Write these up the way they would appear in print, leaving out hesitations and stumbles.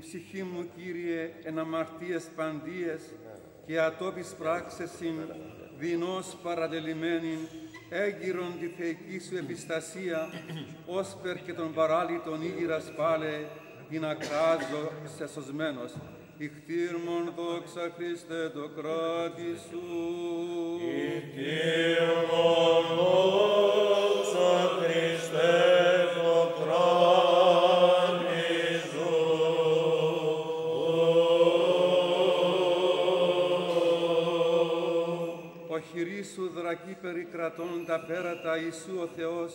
Ψυχή μου, Κύριε, εν αμαρτίες παντίες και ατόπις πράξεσιν, δεινώς παραλελειμμένην, έγκυρον τη θεϊκή σου επιστασία, όσπερ και τον παράλυτον ήγηρας πάλε, την ακράζω σε σωσμένος. Ιχτήρμον δόξα Χριστέ το κράτη σου. Ιχτήρμον δόξα Χριστέ το κράτη σου. Σου δρακή περικρατών τα πέρατα Ιησού ο Θεός,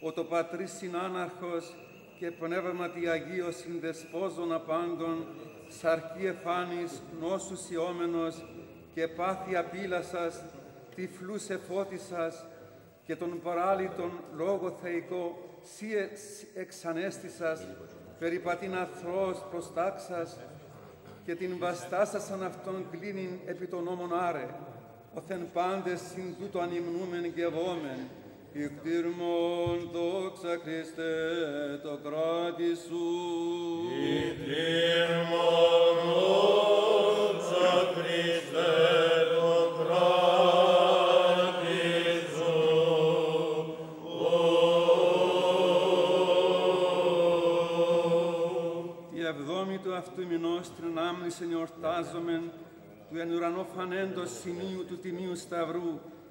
ο το Πατρί συνάναρχος και πνεύματι Αγίος συνδεσπόζων απάντων, σαρκή εφάνης, νόσου σιόμενος και πάθη απείλασας, τυφλούς εφώτισας και τον παράλυτον λόγο θεϊκό σύ εξανέστησας, περιπατήν αθρώος προστάξας και την βαστάσας αν αυτόν κλίνην επί των νόμων άρε. Οθεν πάντες συν τούτο ανυμνούμεν και βόμεν, ικτήρμον δόξα Χριστέ το κράτη σου. Ικτήρμον δόξα Χριστέ το κράτη σου. Τη εβδόμη του αυτού μηνός την άμνησεν εορτάζομεν, του εν ουρανό φανέντος σημείου του Τιμίου Σταυρού,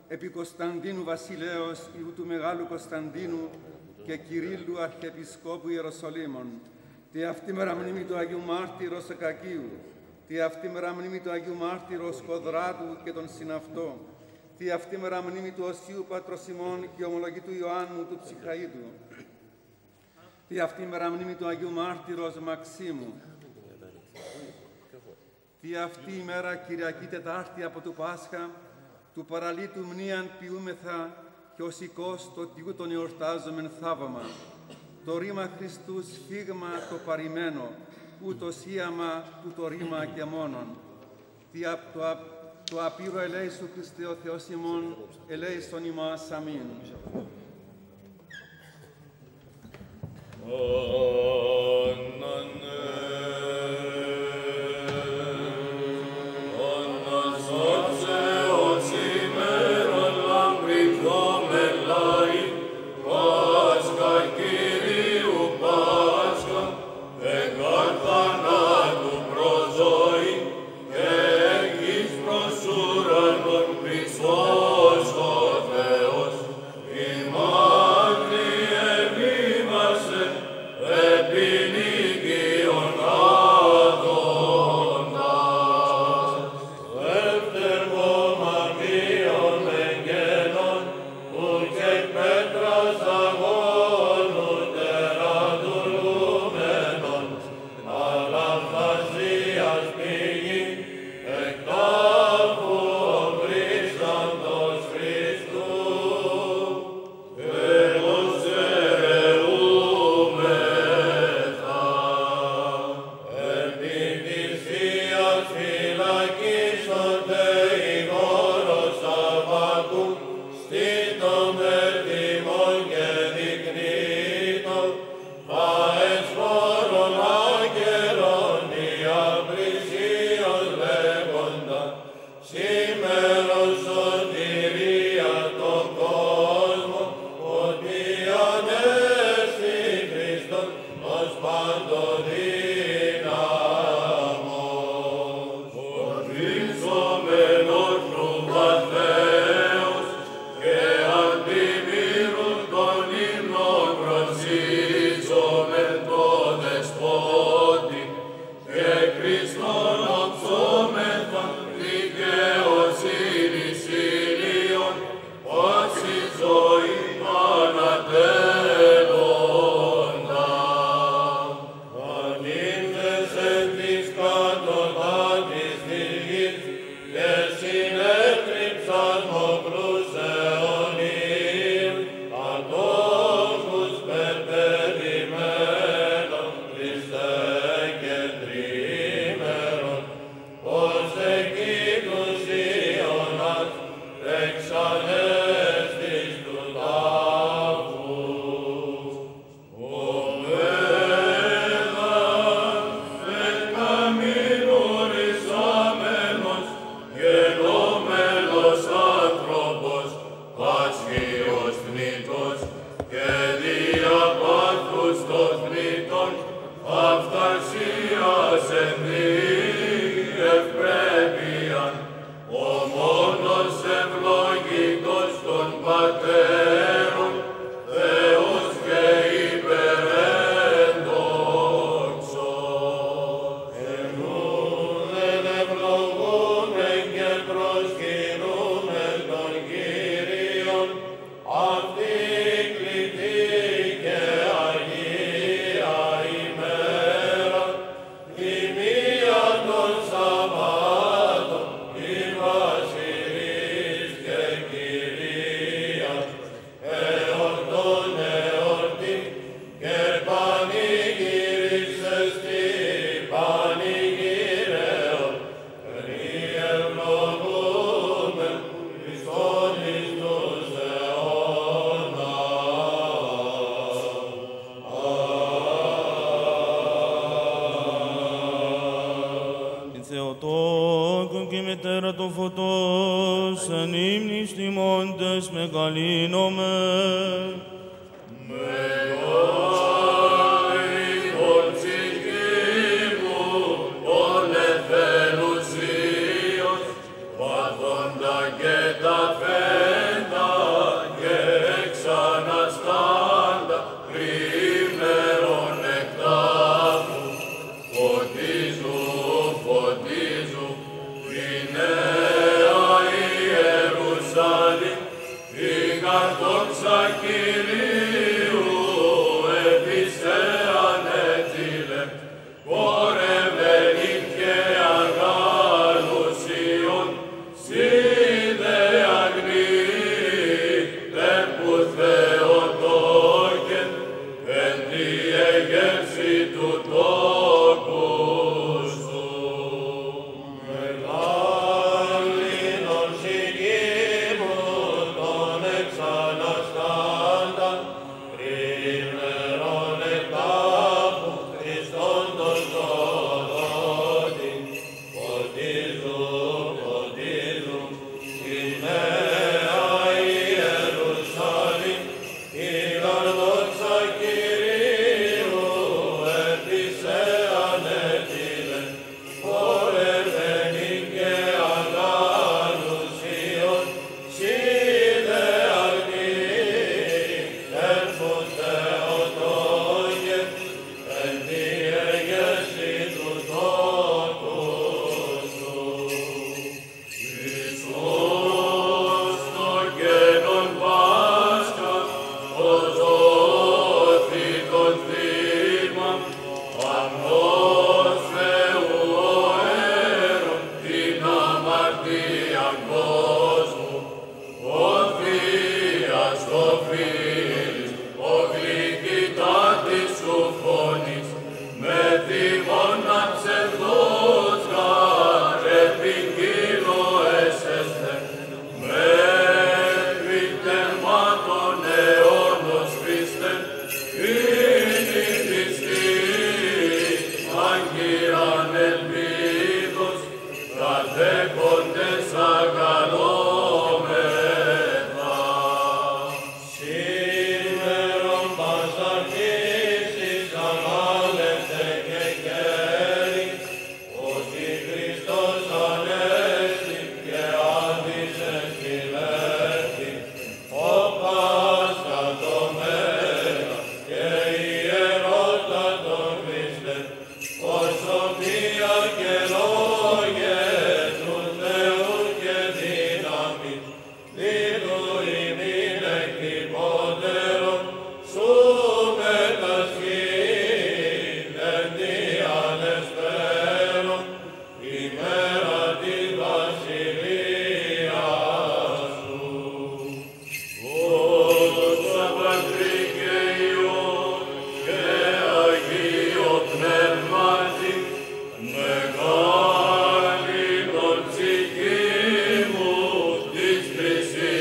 επί Κωνσταντίνου βασιλέως, ιού του Μεγάλου Κωνσταντίνου και Κυρίλου Αρχιεπισκόπου Ιεροσολύμων. Τη αυτή μέρα μνήμη του Αγίου Μάρτυρος Ακακίου, τη αυτή μέρα μνήμη του Αγίου Μάρτυρος Κοδράτου και τον συναυτό, τη αυτή μέρα μνήμη του Οσίου Πατροσιμών και ομολογητού Ιωάννου του Ψυχαΐτου, τη αυτή μέρα μνήμη του Αγίου Μάρτυρος Μαξίμου. Τι αυτή η μέρα, Κυριακή Τετάρτη από του Πάσχα, του παραλίτου μνήαν ποιούμεθα και ως οικός το τιού τον εορτάζομεν θάβαμα. Το ρήμα Χριστού σφίγμα το παρημένο, ούτω σύαμα του το ρήμα και μόνον. Τι απ' το απείρο ελέησου Χριστέ ο Θεός ημών, ελέησον ημάς. Αμήν. Hey! ανήμνης τιμώντες μεγαλύνομαι. This is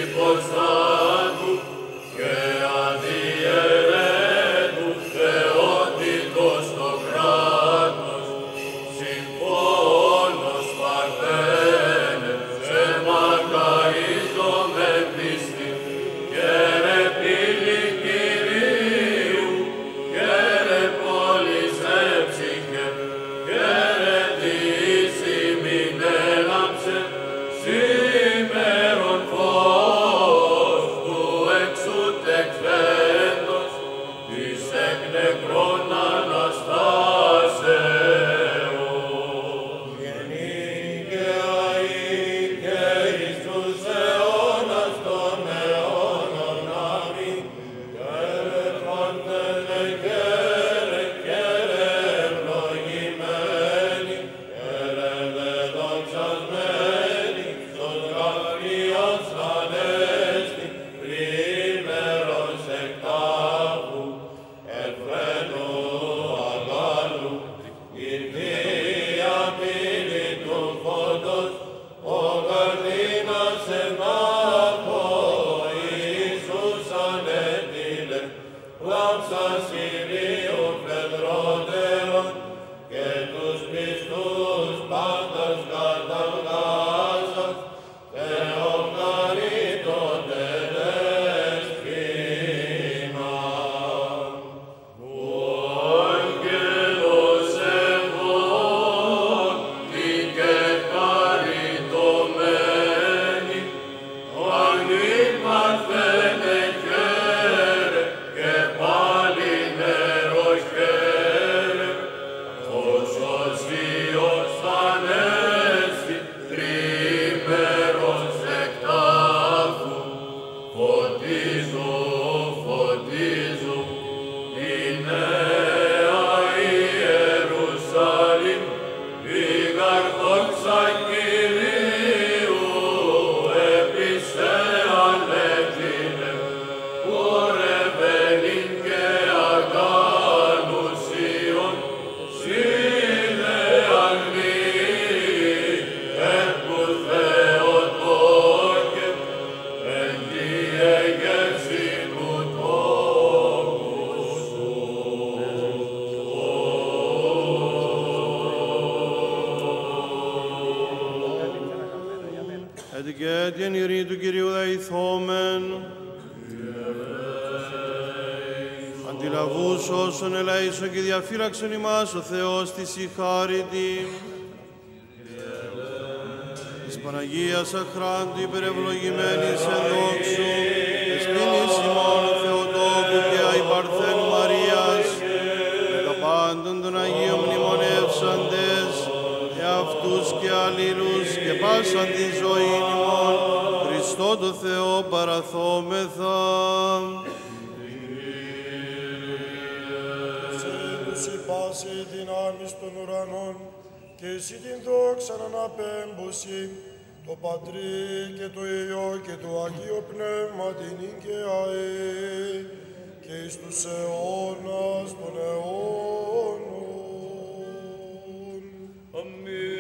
ελεύθεροι του Κυρίου δαϊθόμεν, αντιλαβούς όσων ελαίσον και διαφύλαξον ημάς ο Θεός της η χάριτη, της Παναγίας αχράντου υπερευλογημένης εν δόξου, της ποινής ημών Θεοτόκου και αϊ Παρθένου Μαρίας, με τα πάντων των Αγίων μνημονεύσαντες, εαυτούς και αλλήλους και πάσαν τη ζωή ημών, Χριστό το Θεό παραθόμεθα. Πάση δυνάμεις των ουρανών και εσύ την δόξα να αναπέμπωση το Πατρί και το Υιό και το Αγίο Πνεύμα την Νικαία και εις τους αιώνας των αιώνων. Αμήν.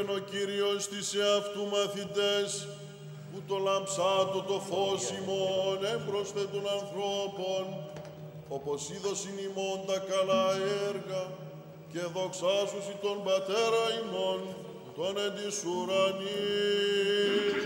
είπεν ο Κύριος της εαυτού μαθητές, που το λαμψάτο το φως ημών έμπροσθε των ανθρώπων, όπως είδωσιν ημών τα καλά έργα, και δοξάσουσι τον Πατέρα ημών, τον εν της ουρανής.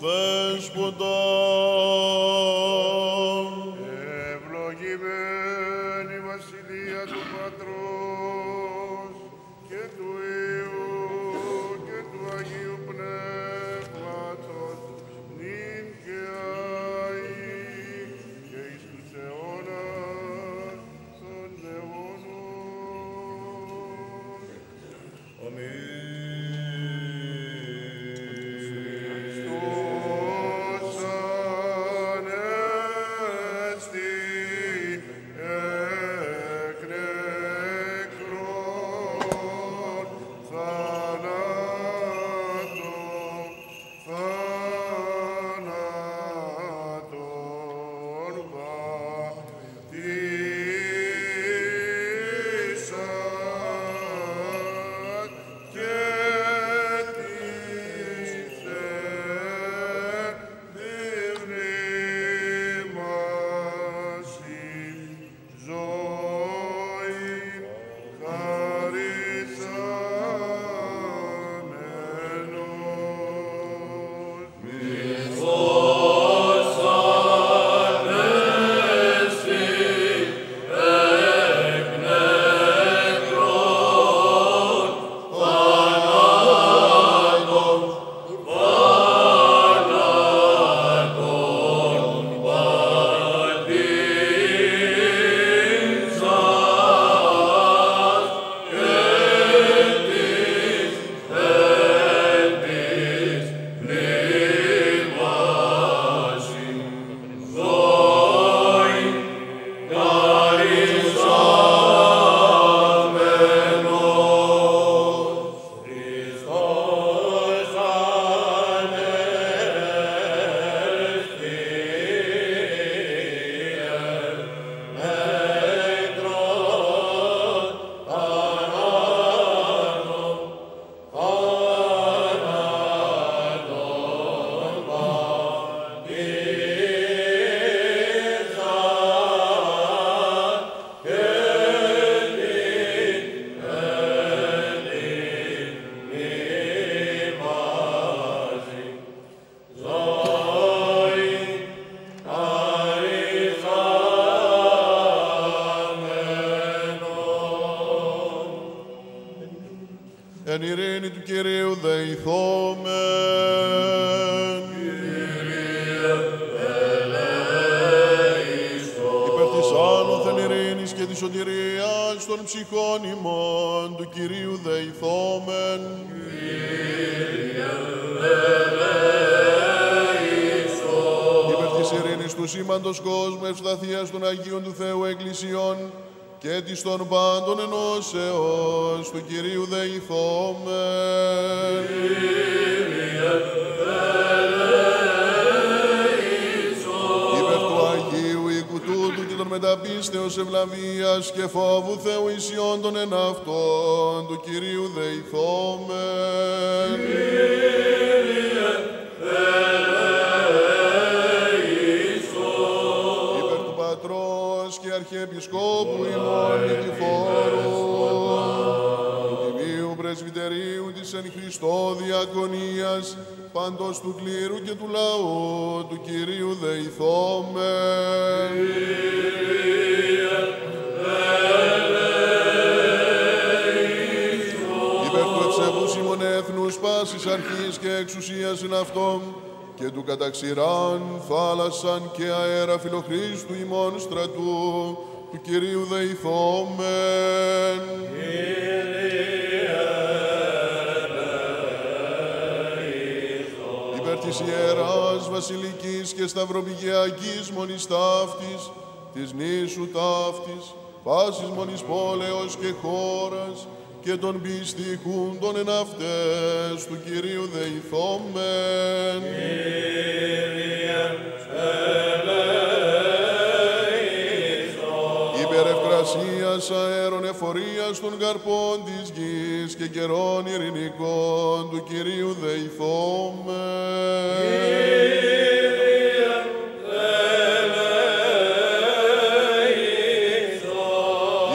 Δέσποτα. Ευλογημένη βασιλεία του Πατρός και του Υιού και του Αγίου Πνεύματος, νυν και αεί και εις τους αιώνας των αιώνων. Αμήν. Εν ειρήνη του Κυρίου δεηθόμεν. Κύριε, ελέησον. Υπέρ της άνωθεν ειρήνης και της σωτηρίας των ψυχών ημών του Κυρίου δεηθόμεν. Κύριε, ελέησον. Υπέρ της ειρήνης του σήμαντος κόσμου ευσταθείας των Αγίων του Θεού Εκκλησιών και της των πάντων ενώσεως του Κυρίου δεηθόμεν. Κύριε, ελέησον. Υπέρ του Αγίου οίκου τούτου και των μεταπίστεως ευλαβίας και φόβου Θεού ισιών των εναυτών του Κυρίου δεηθόμεν. Κύριε, ελέησον. Υπέρ του Πατρός και Αρχιεπισκόπου ημών Νικηφόρου, του Τιμίου Πρεσβυτερίου της εν Χριστώ Διακονίας, παντός του κλήρου και του λαού, του Κυρίου δεηθόμεν. Κύριε, ελέησον. Υπέρ του ευσεβούς ημών έθνους, πάσης αρχής και εξουσίας εν αυτόν, και του καταξηράν θάλασσαν και αέρα φιλοχρίστου ημών στρατού, του Κυρίου δεηθόμεν. Κύριε, ελέησον. Υπέρ της Ιεράς Βασιλικής και Σταυροπηγιακής μονής ταύτης, της νήσου ταύτης, πάσης μονής πόλεως και χώρας, και των πιστυχούντων εν αυτές του Κυρίου δεηθόμεν. Κύριε, ελέησον. Υπέρ ευκρασίας αέρων εφορίας των καρπών της γης και καιρών ειρηνικών του Κυρίου δεηθόμεν. Κύριε, ελέησον.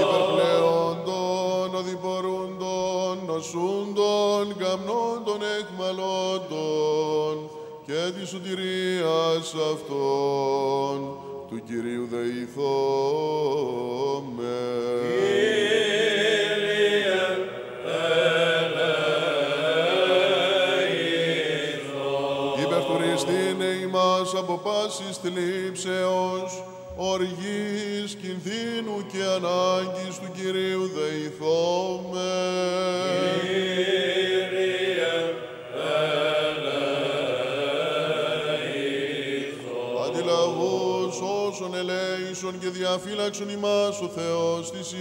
Υπέρ πλεόντων οδηπορούντων, νοσούντων, καμνών των εκμαλώντων και της σωτηρίας αυτών, του Κυρίου δεηθώμεν. Από πάσης θλίψεως, οργής, κινδύνου και ανάγκης του Κυρίου δεηθώμεν. Κύριε, ελέησον. Αντιλαβούς όσων ελέησον και διαφύλαξον ημάς ο Θεός της η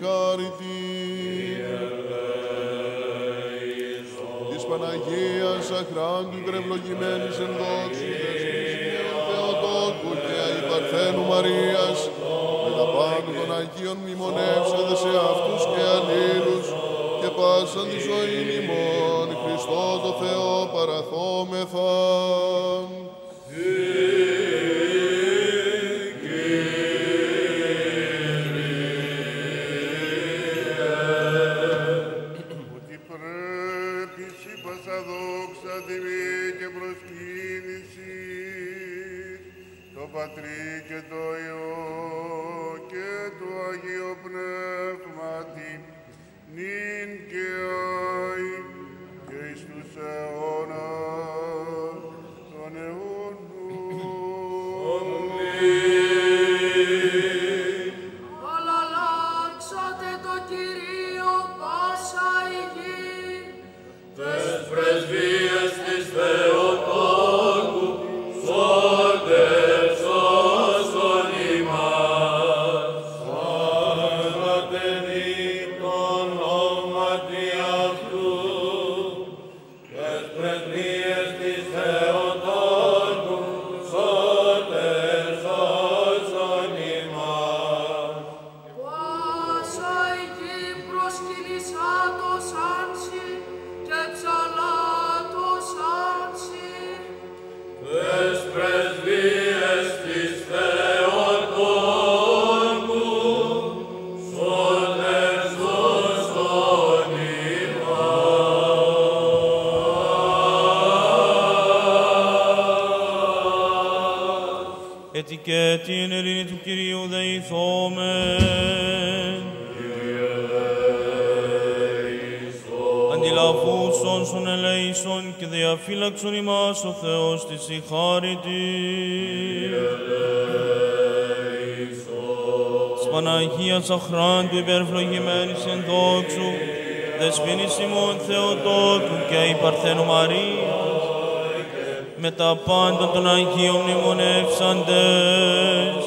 χάριτης. Παναγίας αχράντου τρευλογημένης εν δόξου δεσμής και ο Θεοτόκου και η Παρθένου Μαρίας με τα πάνω των Αγίων μνημονεύσατε σε αυτούς και αλλήλους και πάσαν τη ζωή ημών Χριστό το Θεό παραθόμεθα. Πατρί και το Υιό και το Αγίο Πνεύματι, νυν και αΐ και εις τους αιώνας των αιώνων. Αμήν. Αλλάξατε το Κυρίο πάσα η γη, τες πρεσβείες της Θεοτόκου, σώτε. Και την ειρήνη του Κυρίου δεηθώμεν. Αντιλαβούσον σον ελέησον και διαφύλαξον ημάς ο Θεός της η χάριτης. Της Παναγίας αχράντου υπερευλογημένης εν δόξου, δεσποινής ημών Θεοτόκου και η Παρθένου Μαρία, με τα πάντα των Αγίων μνημονεύσαντες,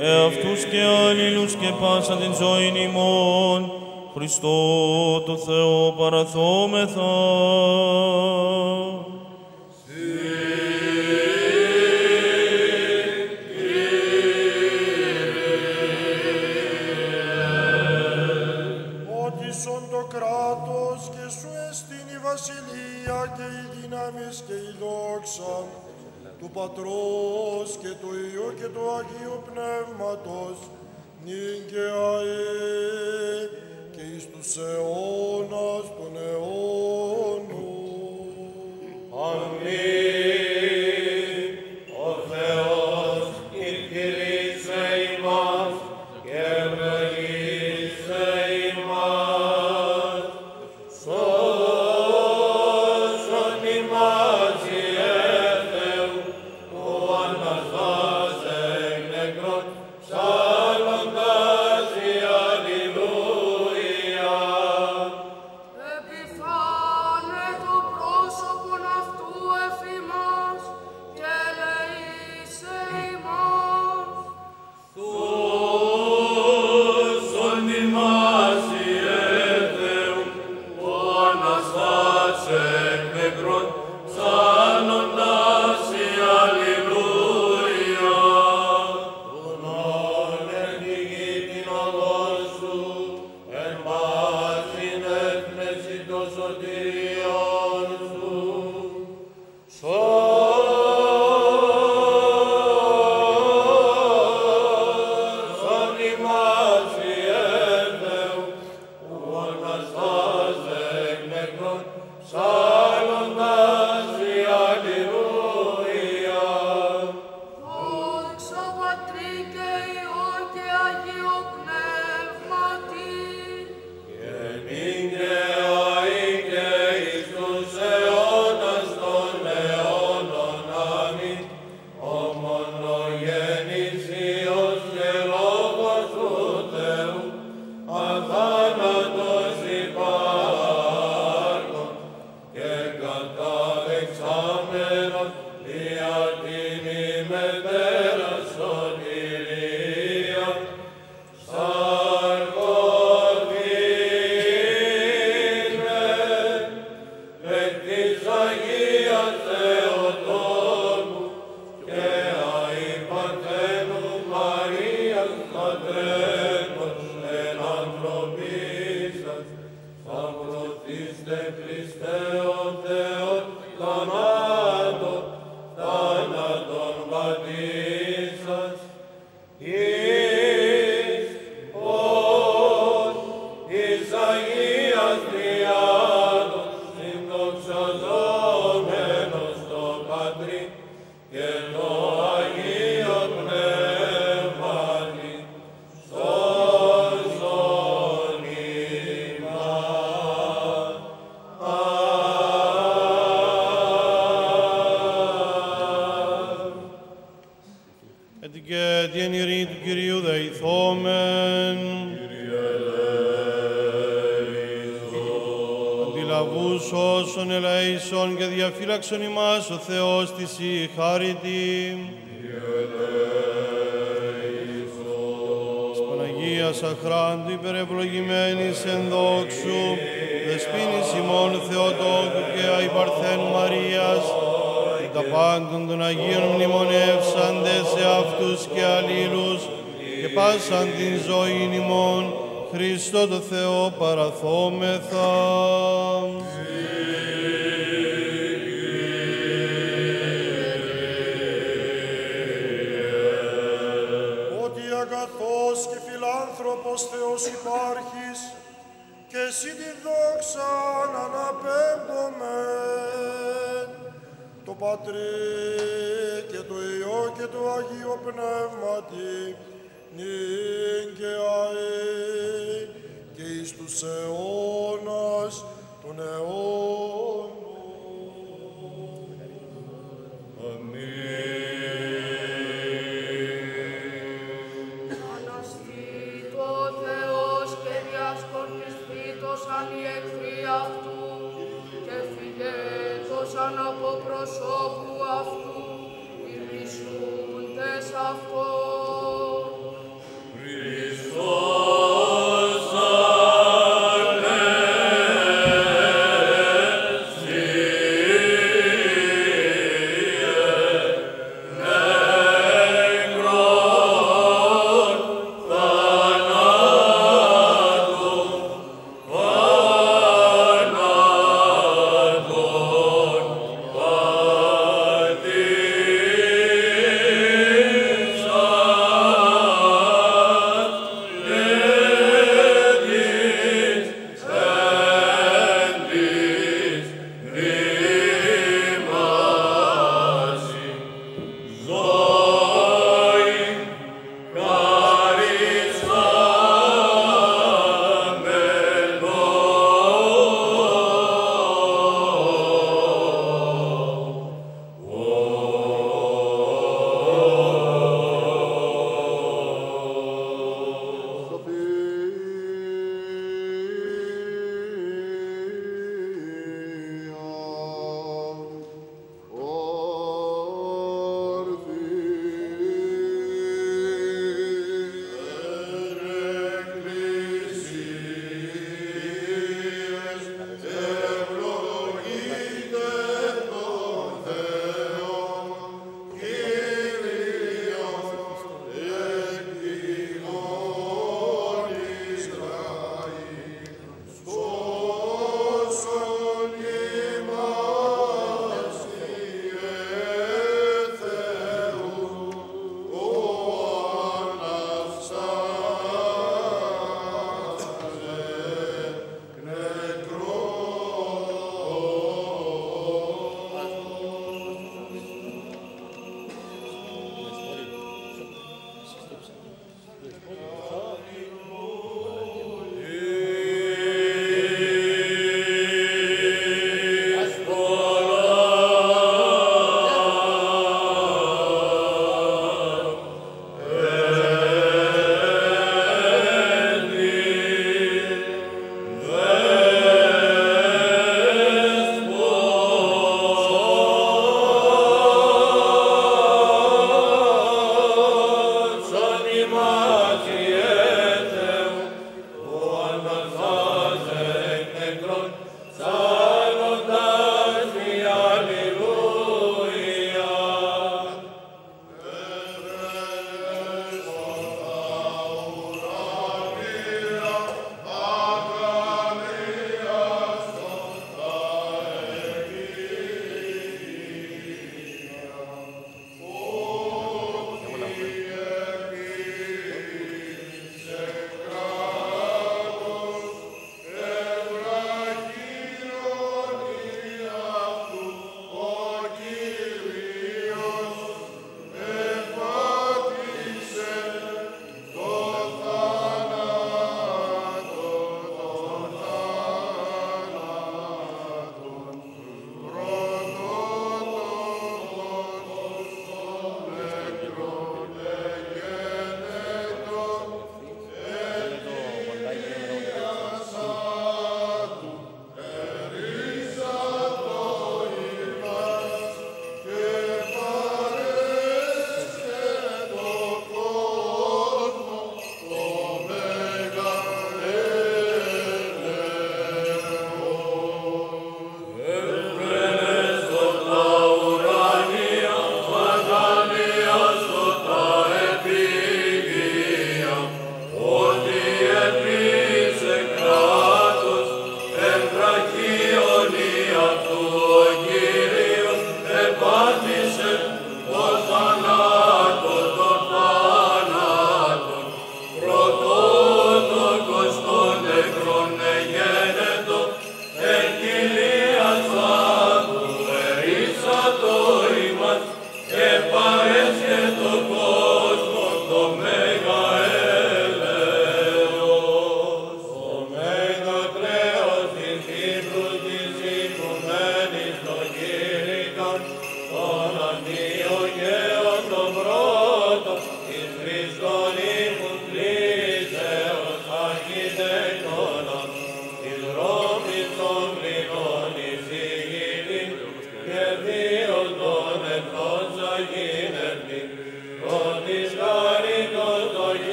εαυτούς και αλλήλους και πάσα την ζωήν ημών, Χριστό το Θεό παραθόμεθα. Του Πατρός και του Υιού και του Αγίου Πνεύματος, Νικαία και εις τους αιώνας των αιώνων. Αμήν. Ο Θεός κηρύσσε ημάς και ευλογήσε ημάς. Σώσον ημάς. Σαν φαντάζει Αγούς όσων ελαίσσον και διαφύλαξον ημάς ο Θεός της η χάριτη. Της Παναγίας αχράντου υπερευλογημένης εν δόξου, δεσπίνης ημών Θεοτόκου και αη Παρθένου Μαρίας, και τα πάντων των Αγίων μνημονεύσαντες σε αυτούς και αλλήλους, και πάσαν την ζωήν ημών, Χριστό το Θεό παραθόμεθα. Ότι αγαθός και φιλάνθρωπος Θεός υπάρχεις, και εσύ την δόξα να αναπέμπομεν, το Πατρί και το Υιό και το Αγίο Πνεύματι, Νικαία και εις τους αιώνας των αιώνων. Αμήν. Αναστήτω ο Θεός και διασκορπιστήτως αν οι εχθροί αυτού και φυγέτως αν από προσώπου αυτού υπηρεσούντες αυτού. Χριστός, Ανέ.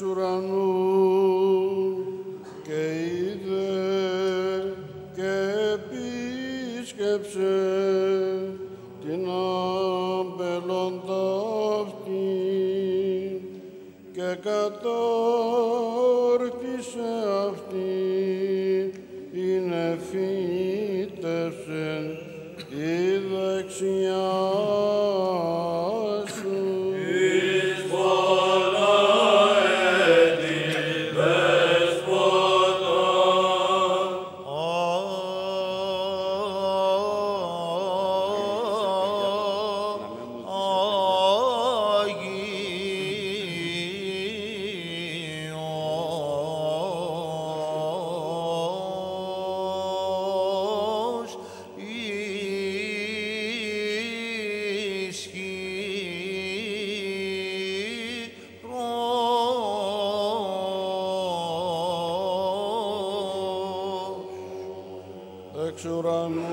εξ ουρανού και είδε και επίσκεψε την αμπελόντα αυτή και κατόρθησε αυτή την εφύτευσε η δεξιά. Amen.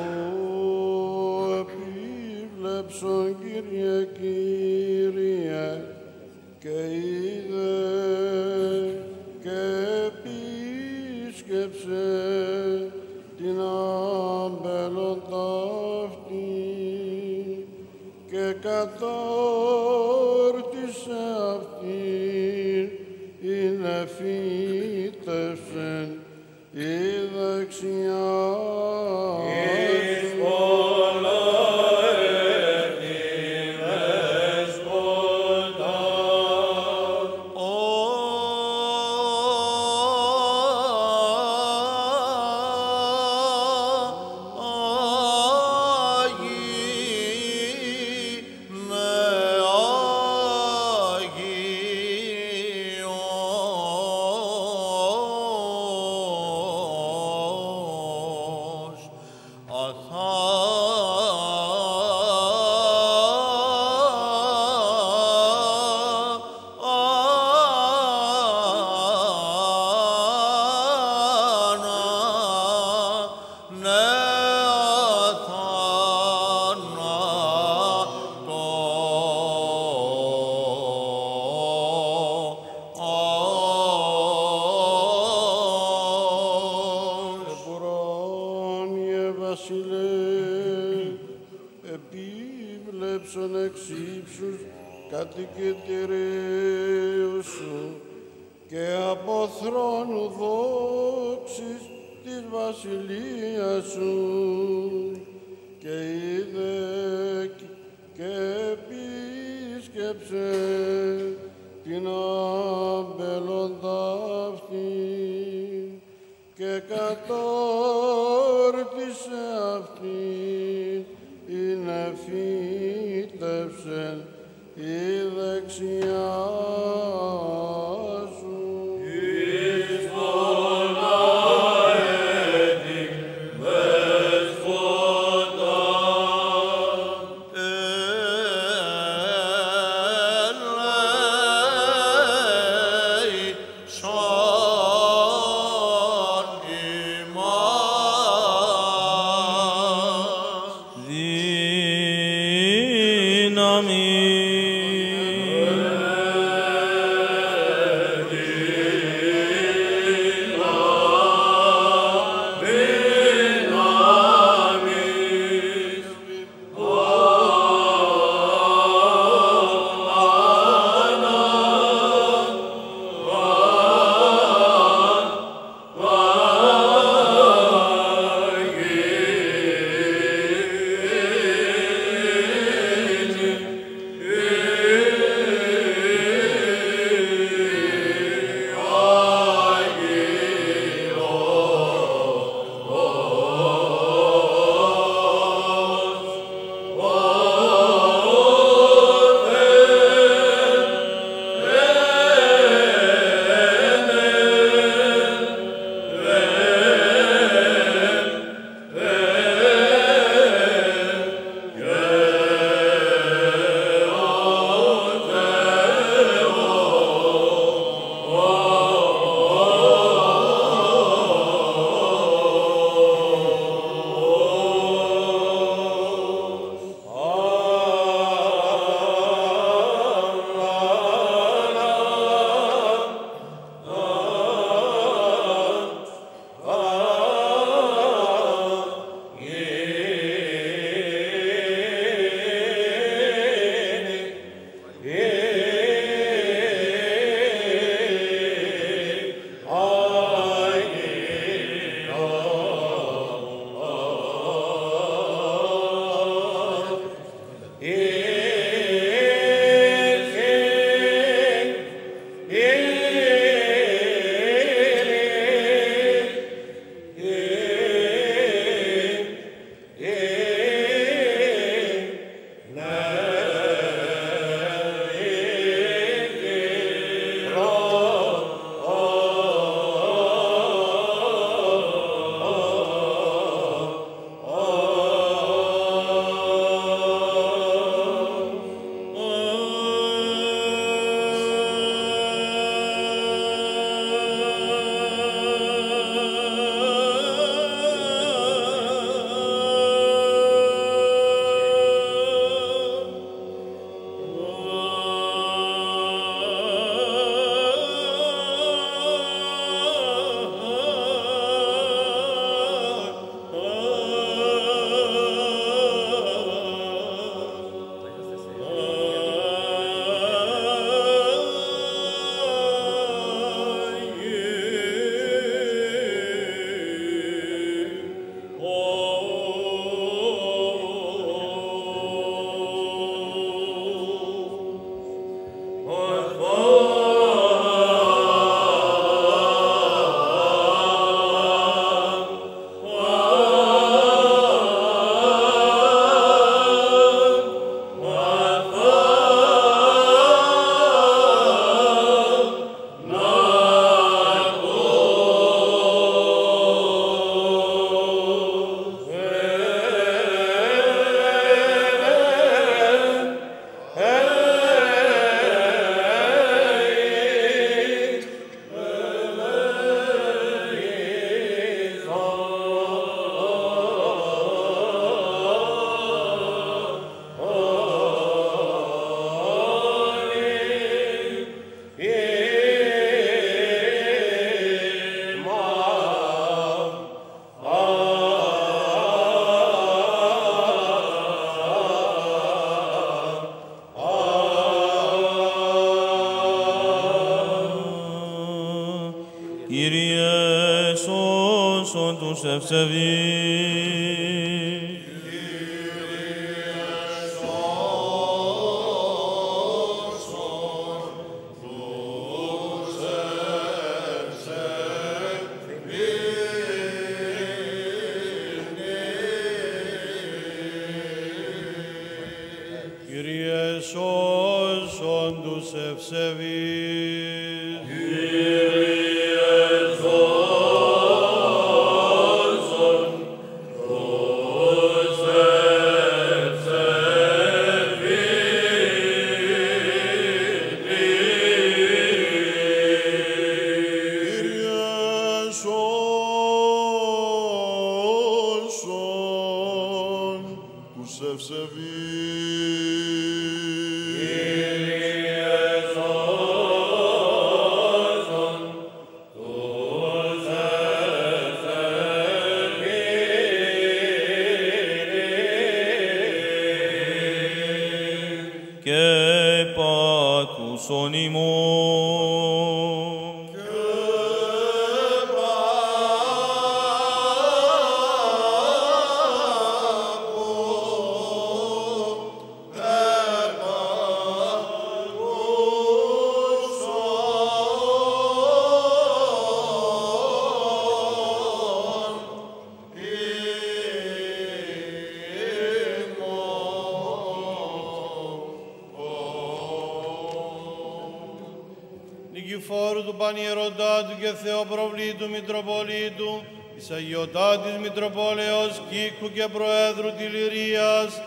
Και Θεοπροβλήτου Μητροπολίτου, εις Αγιωτάτης Μητροπόλεως Κύκκου και Προέδρου Τηληρίας,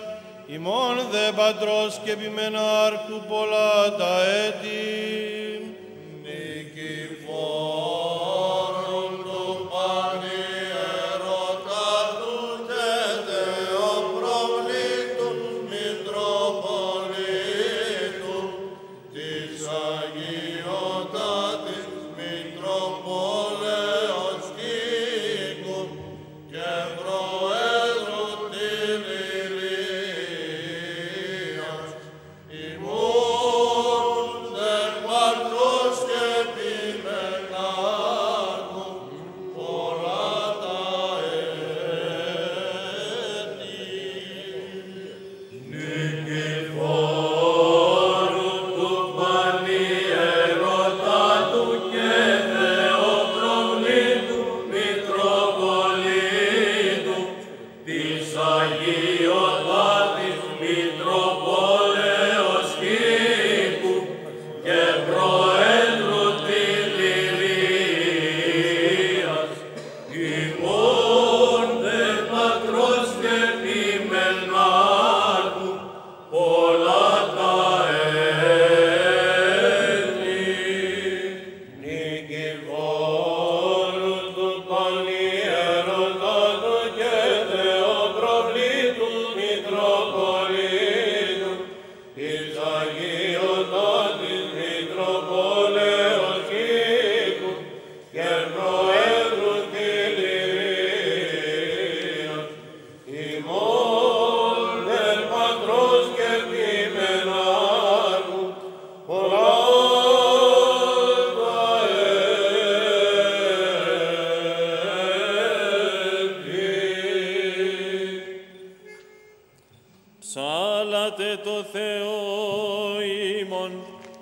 ημών δε Πατρός και Επιμενάρχου πολλά τα έτη.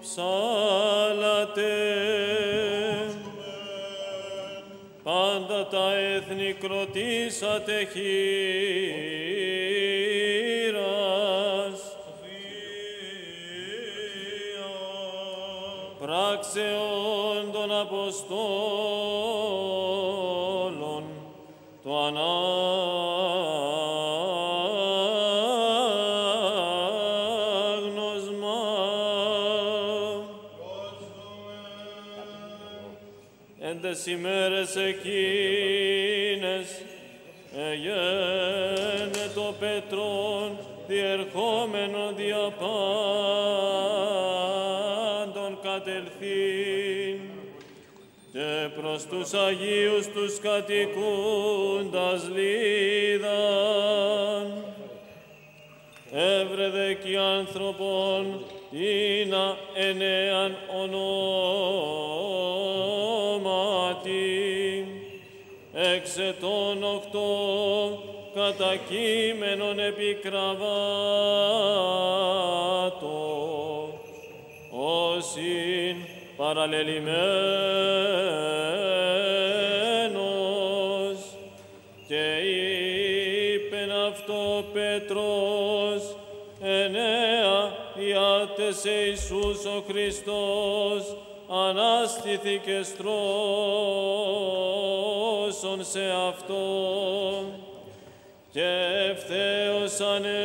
Ψάλατε πάντα τα έθνη κροτήσατε χείρας πράξεων των Αποστόλων το τις ημέρες εκείνες εγένε το Πέτρον διερχόμενο δια πάντων κατελθήν και προς τους Αγίους τους κατοικούντας λίδαν έβρε δε κι άνθρωπον ίνα εννέαν ονόματι, εξετών οκτώ κατά κείμενον επικραβάτο, όσιν παραλελειμμένος και είπεν αυτό Πέτρος εννέα ιάτε σε Ιησούς ο Χριστός ανάστηθηκες τρόσον σε αυτόν και ευθέως ανέστη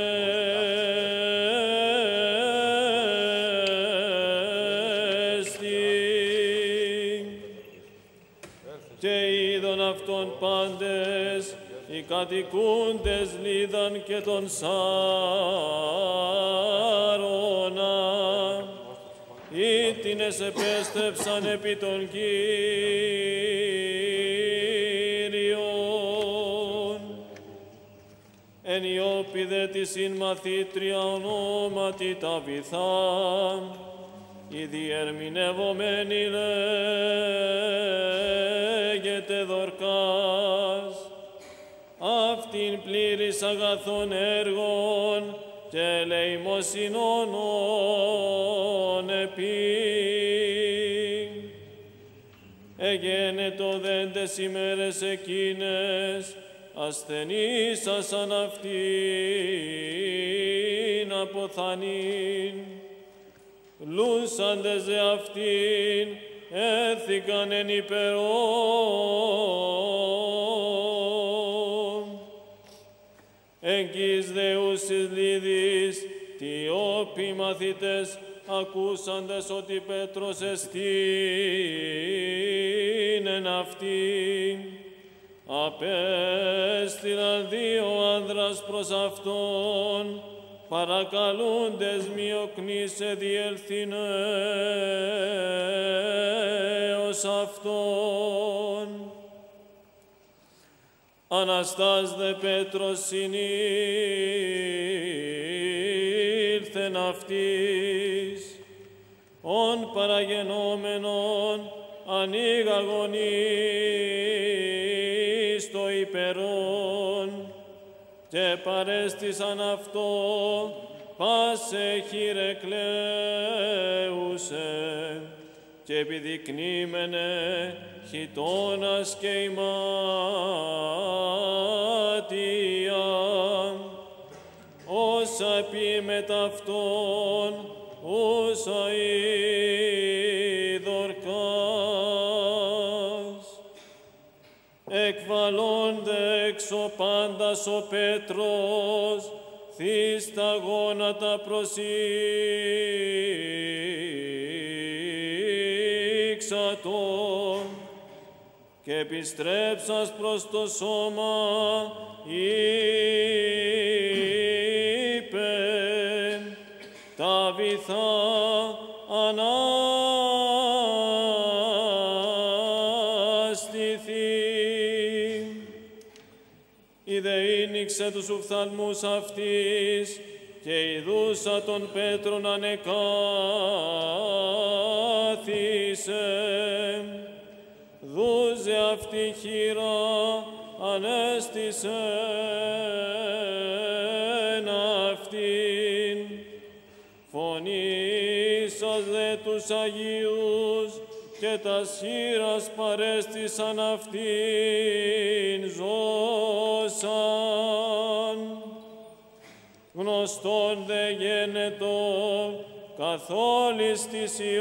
και είδον αυτόν πάντες οι κατοικούντες λίδαν και τον Σάρωνα ήτινες επέστρεψαν επί των Κύριων. Εν Ιώπη δε τη συμμαθήτρια ονόματι Ταβιθά, η διερμηνευωμένη λέγεται Δορκάς, αυτήν πλήρης αγαθών έργων και ελεημοσυνών επί. Εγένε το δέντες ημέρες εκείνες, ασθενήσασαν αυτήν αποθανήν. Λούσαντες δε αυτήν, έθηκαν εν υπερών. Εγκείς δεούσις λίδης, τι όποι μαθητές, ακούσαντες ότι Πέτρος εστίνεν αυτήν, απέστειλαν δύο άνδρας προς αυτόν, παρακαλούντες μειοκνήσε διελθυνέως αυτόν. Αναστάς δε Πέτρος συνήλθεν αυτής, ον παραγενόμενον ανοίγαγον εις το υπερόν και παρέστησαν αυτό πάσε χειρεκλέουσε και επιδεικνύμενε χιτώνας και ημάτια, όσα πει μετά αυτόν, όσα η Δορκάς. Εκβαλώνται έξω πάντας ο Πέτρος, θύς τα γόνατα προσήξατον και επιστρέψας προς το σώμα είπε Ταβιθά ανάστηθη. Ήδε ήνιξε τους ουφθαλμούς αυτής και ειδούσα τον Πέτρον ανεκάθισε. Δούζε αυτή χειρά ανέστησε αυτήν. Φωνήσας δε τους Αγίους και τα σύρας παρέστησαν αυτήν ζώσαν. Γνωστόν δε γένετο καθόλης της Ιώπης.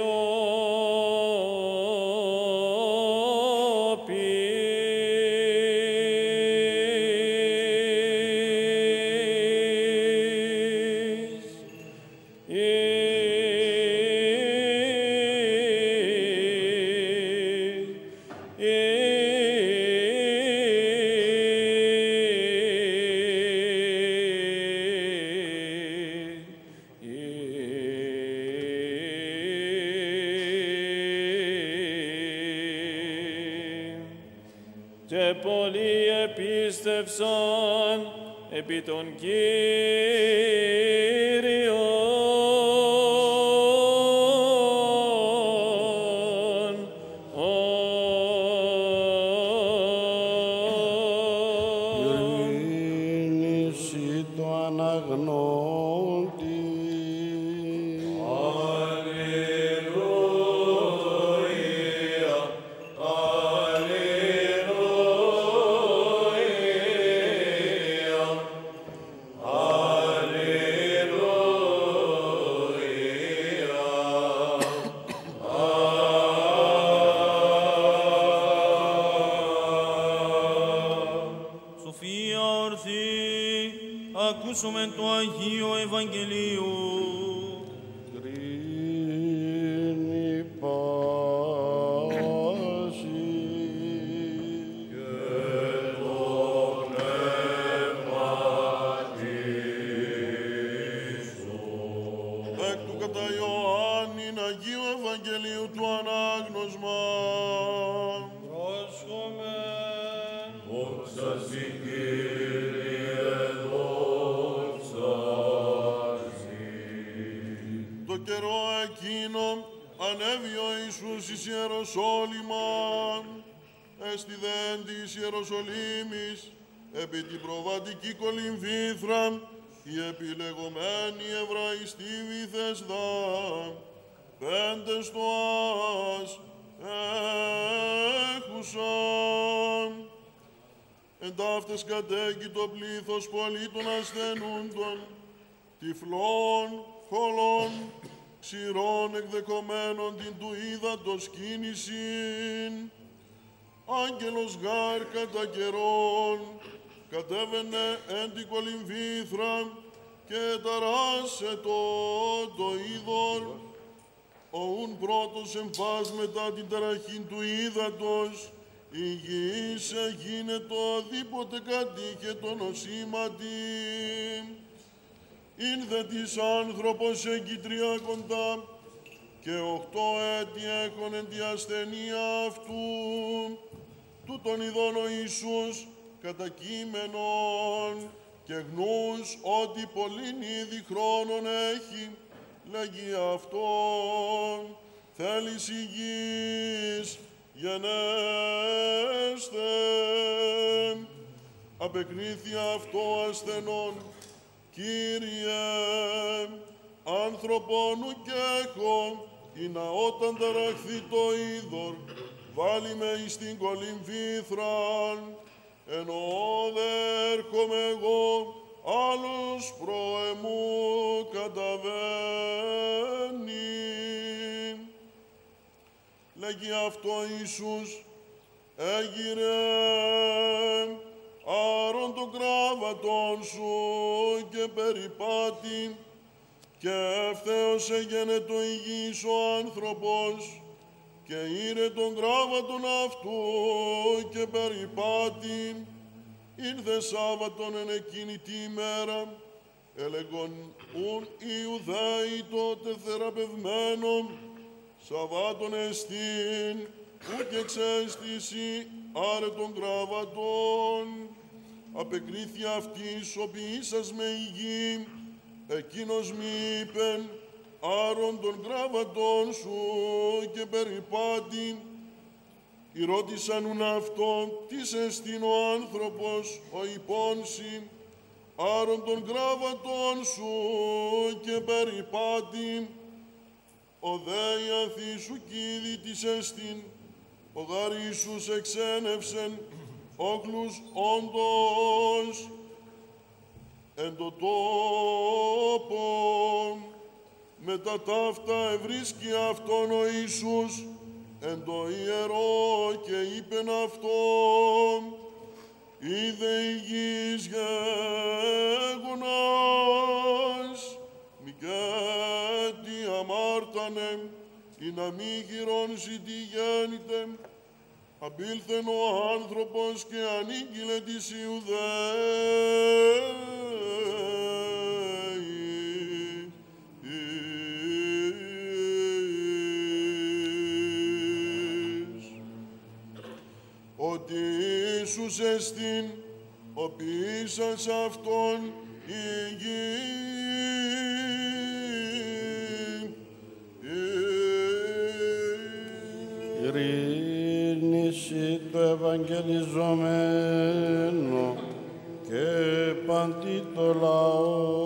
Επί τον Κύριον ειρήνηση το αναγνώτη. Ακούσομεν το Αγίο Ευαγγελίο. Ειρήνη πάση και το πνεύμα της σου. Εκ του κατά Ιωάννην Αγίου Ευαγγελίου του ανάγνωσμα. Πρόσχομεν. Δόξα σοι Κύριε. Καιρό εκείνο ανέβη ο Ιησούς εις Ιεροσόλυμαν, εστιδέν της Ιεροσολύμης, επί την προβατική κολυμβήθρα, η επιλεγωμένη Εβραϊστή Βηθεσδά, πέντε στο ας έχουσαν. Εν ταύτες κατέκει το πλήθος πολίτων ασθενούντων, τυφλών, χολών, ξηρών εκδεκομένων την του ύδατος κίνησιν. Άγγελος γάρ κατά καιρόν κατέβαινε εν την κολυμβήθρα και ταράσε το είδωρ. Ο ουν πρώτος εμφάς μετά την ταραχήν του ύδατος, η γης έγινε το αδίποτε κατήχε το νοσήματι. Ήλθε της άνθρωπος εγκυτρία κοντά και 8 έτη έχωνεν τη ασθενία αυτού. Τούτον ειδών ο Ιησούς κατακείμενον και γνούς ότι πολλήν ήδη χρόνων έχει, λέγει αυτόν, θέλεις η γης γενέστε. Απεκρίθη αυτό ασθενών, Κύριε, άνθρωπον ουκέχω, ή να όταν ταραχθεί το είδωρ, βάλει με εις την κολυμβήθραν, ενώ δε έρχομαι εγώ, άλλος προεμού καταβαίνει. Λέγει αυτό Ιησούς, έγιρε, άρον το κράβατον σου και περιπάτη, και ευθέως έγινε το υγιής ο άνθρωπος, και ήρε τον κράβατον αυτού και περιπάτη. Ήρθε Σάββατον εν εκείνη τη ημέρα, έλεγον ουν οι Ιουδαίοι τότε θεραπευμένον, Σαββάτον εστίν, ούκε ξέστηση, άρε των κραβατών. Απεκρίθη αυτή σοποιήσας με υγιή, εκείνος μη είπεν, άρον των κραβατών σου και περιπάτη. Η ρώτησαν ουν αυτό, τι εστίν ο άνθρωπος, ο υπόνσι, άρον των κραβατών σου και περιπάτη. Ο δε η αθήσου κίδη έστιν, ο γαρίσους εξένευσεν, όκλους όντως εν το τόπο. Με τα ταύτα ευρίσκει αυτόν ο Ιησούς, εν το ιερό και είπεν αυτόν, «Είδε η γης γέγονας, μη κάτι αμάρτανε, ή να μη γυρώνσει τι γέννητε». Απήλθεν ο άνθρωπος και ανήγγειλε τις Ιουδαίοι. Ότι Ιησούς εστίν, ο ποιήσας αυτόν η γη. Ειρήνη συ το ευαγγελιζομένο και παντί το λαό.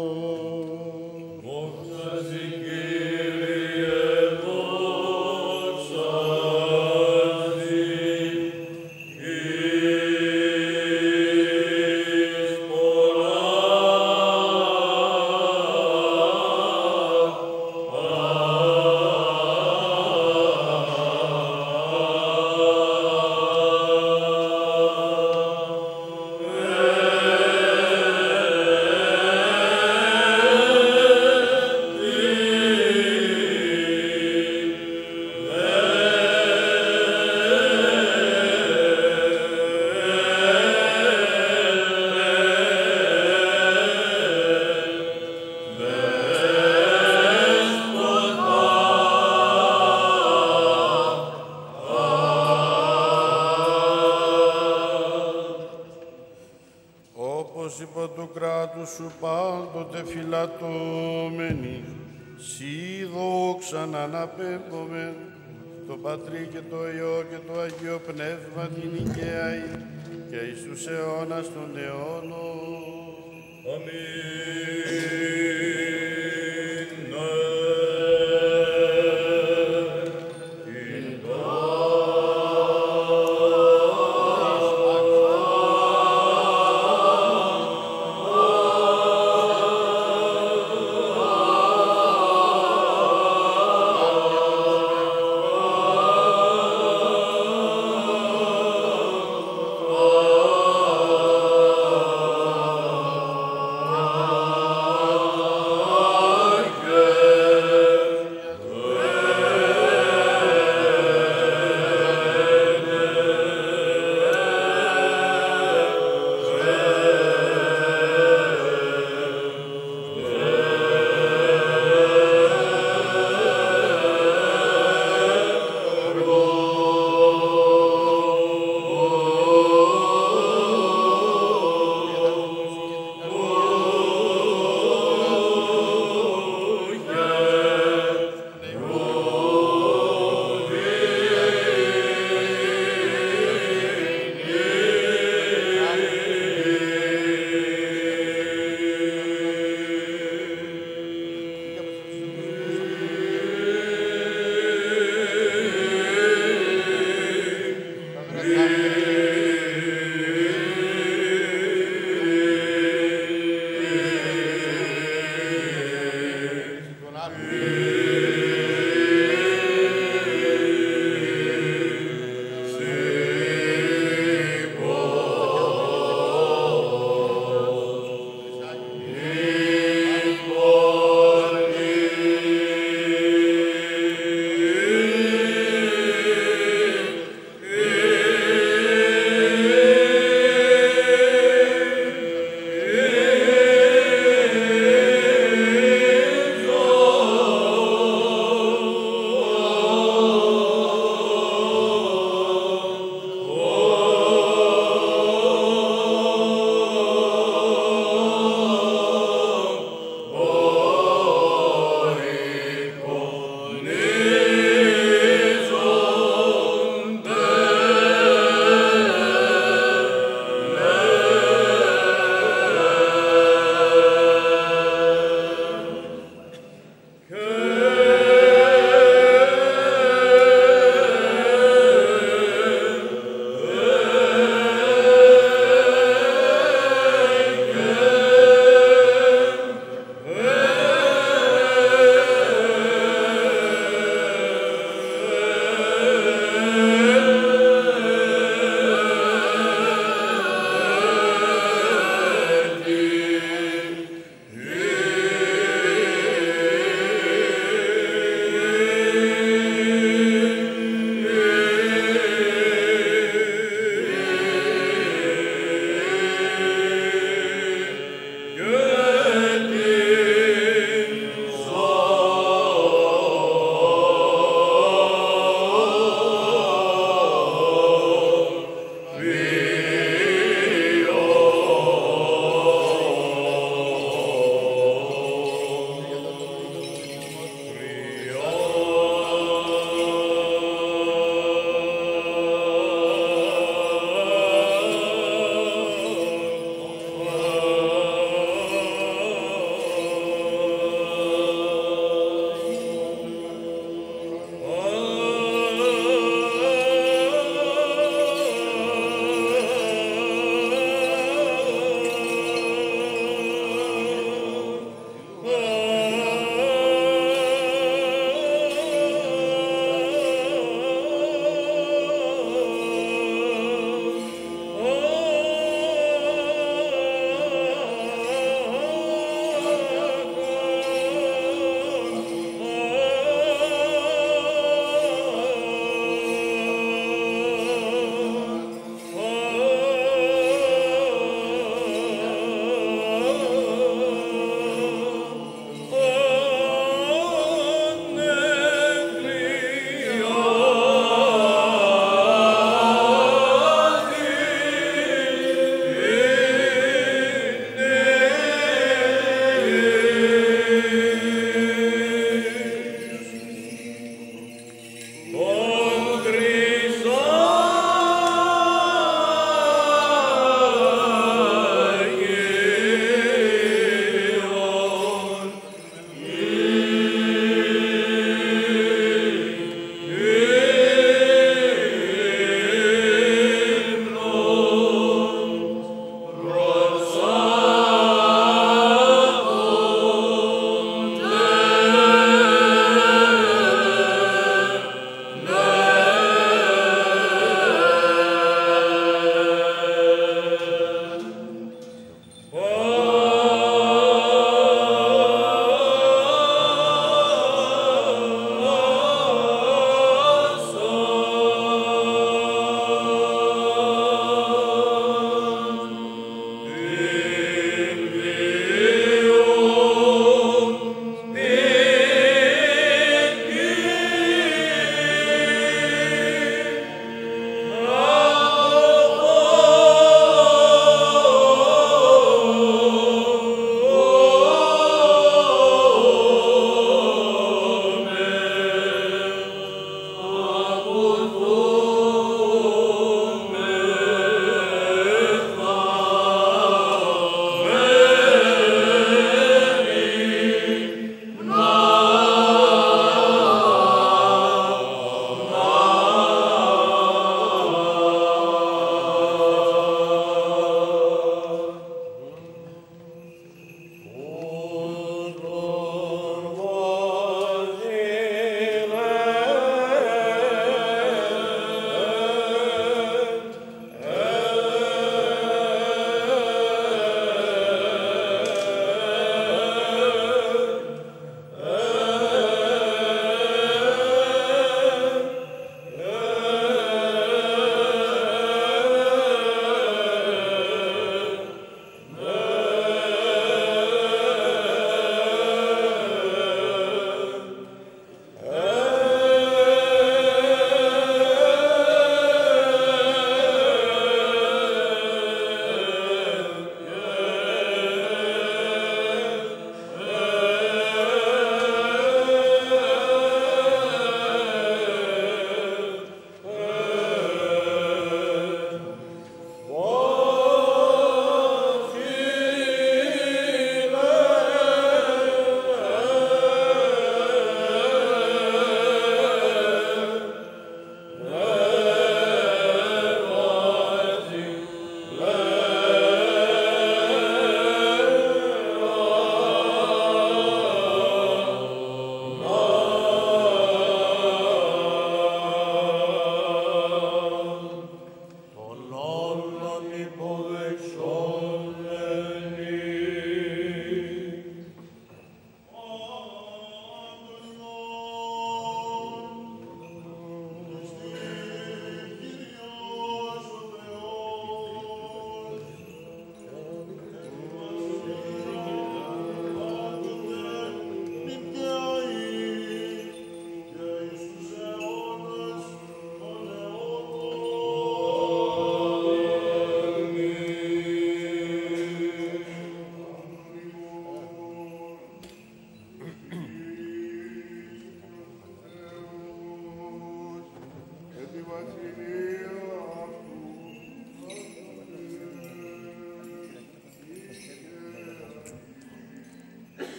Σου πάντοτε φυλατώμενοι, σοι δόξαν αναπέμπομεν, το Πατρί και το Υιό και το Αγίο Πνεύμα, την Νικαία και εις τους αιώνας των αιώνων. Αμήν.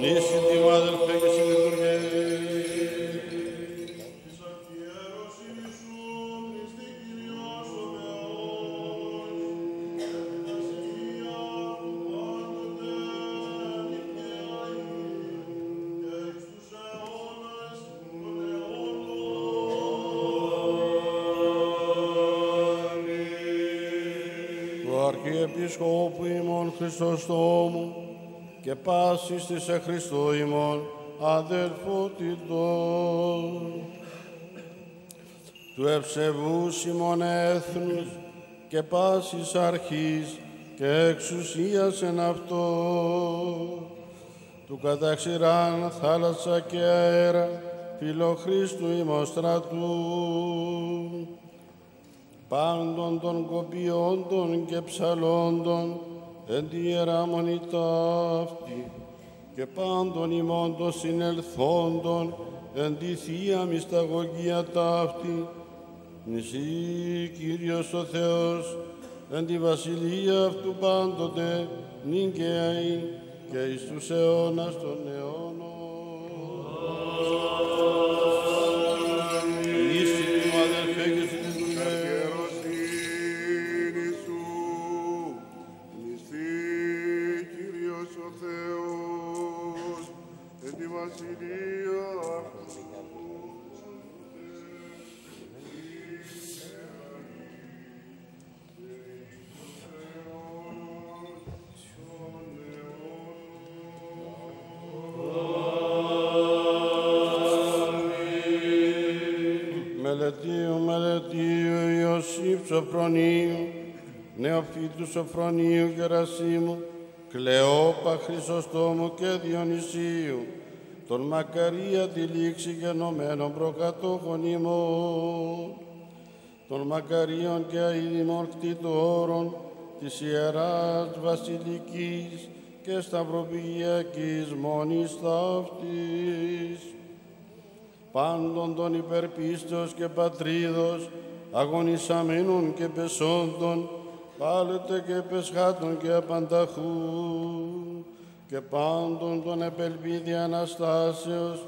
Πλήσιν τη αδελφέ και συνδεδουργέ. Της αυτιέρωσης σου, Χριστή Κυριός ο Θεός, ευσυγεία του πάντοτε νικαία και εξ τους αιώνας των αιώνων. Αμήν. Του Αρχιεπισκόπου ημών Χρυσόστομου, και πάσης της εν Χριστώ ημών αδελφότητος, του ευσεβούς ημών έθνους, και πάσης αρχής και εξουσίας εν αυτό, του καταξηράν θάλασσα και αέρα, φιλοχρίστου ημός στρατού, πάντων των κοπιόντων και ψαλόντων, εν τη ιερά μονή ταύτη, και πάντων ημών των συνελθόντων, εν τη θεία μυσταγωγία ταύτη, νησί Κύριος ο Θεός, εν τη βασιλεία αυτού πάντοτε νικαίαη και εις τους αιώνας των αιώνων. Σοφρονίου, νεοφύτου Σοφρονίου και Ρασίμου, Κλεόπα, Χρυσοστόμου και Διονυσίου, τον Μακαρία τη λήξη γενωμένων προκατόχων ημών, των Μακαρίων και αηδημών κτητόρων της Ιεράς Βασιλικής και Σταυροπηγιακής μονής ταύτης, πάντων των υπερπίστεως και πατρίδος, αγωνισαμένων και πεσόντων, πάλετε και πεσχάτων και απανταχούν, και πάντων των επελπίδη Αναστάσεως,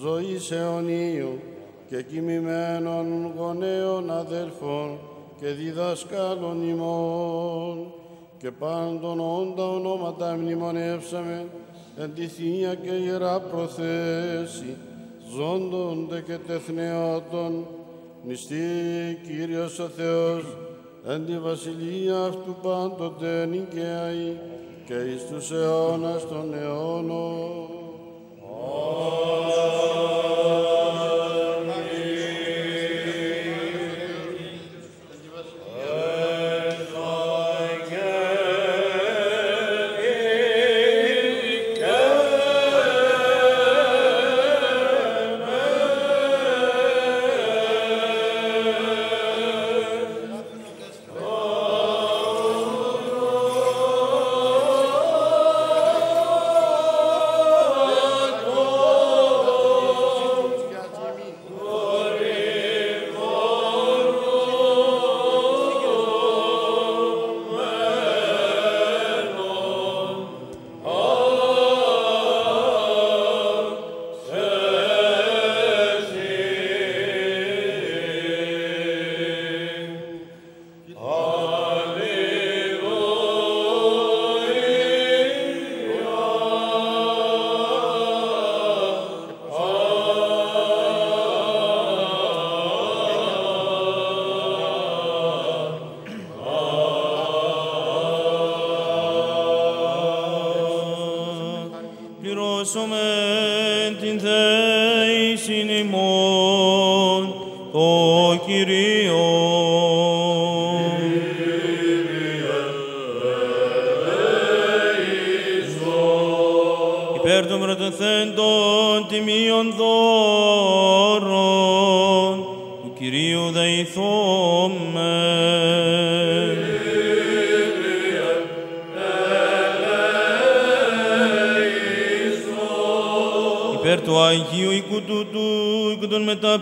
ζωής αιωνίου, και κοιμημένων γονέων αδελφών και διδασκάλων ημών, και πάντων όντα ονόματα μνημονεύσαμε, εν τη θεία και ιερά προθέση, ζώντων και τεθνεώτων, μνηστή Κύριος ο Θεός, εν τη βασιλεία αυτού πάντοτε νικαίαη και εις τους αιώνας των αιώνων.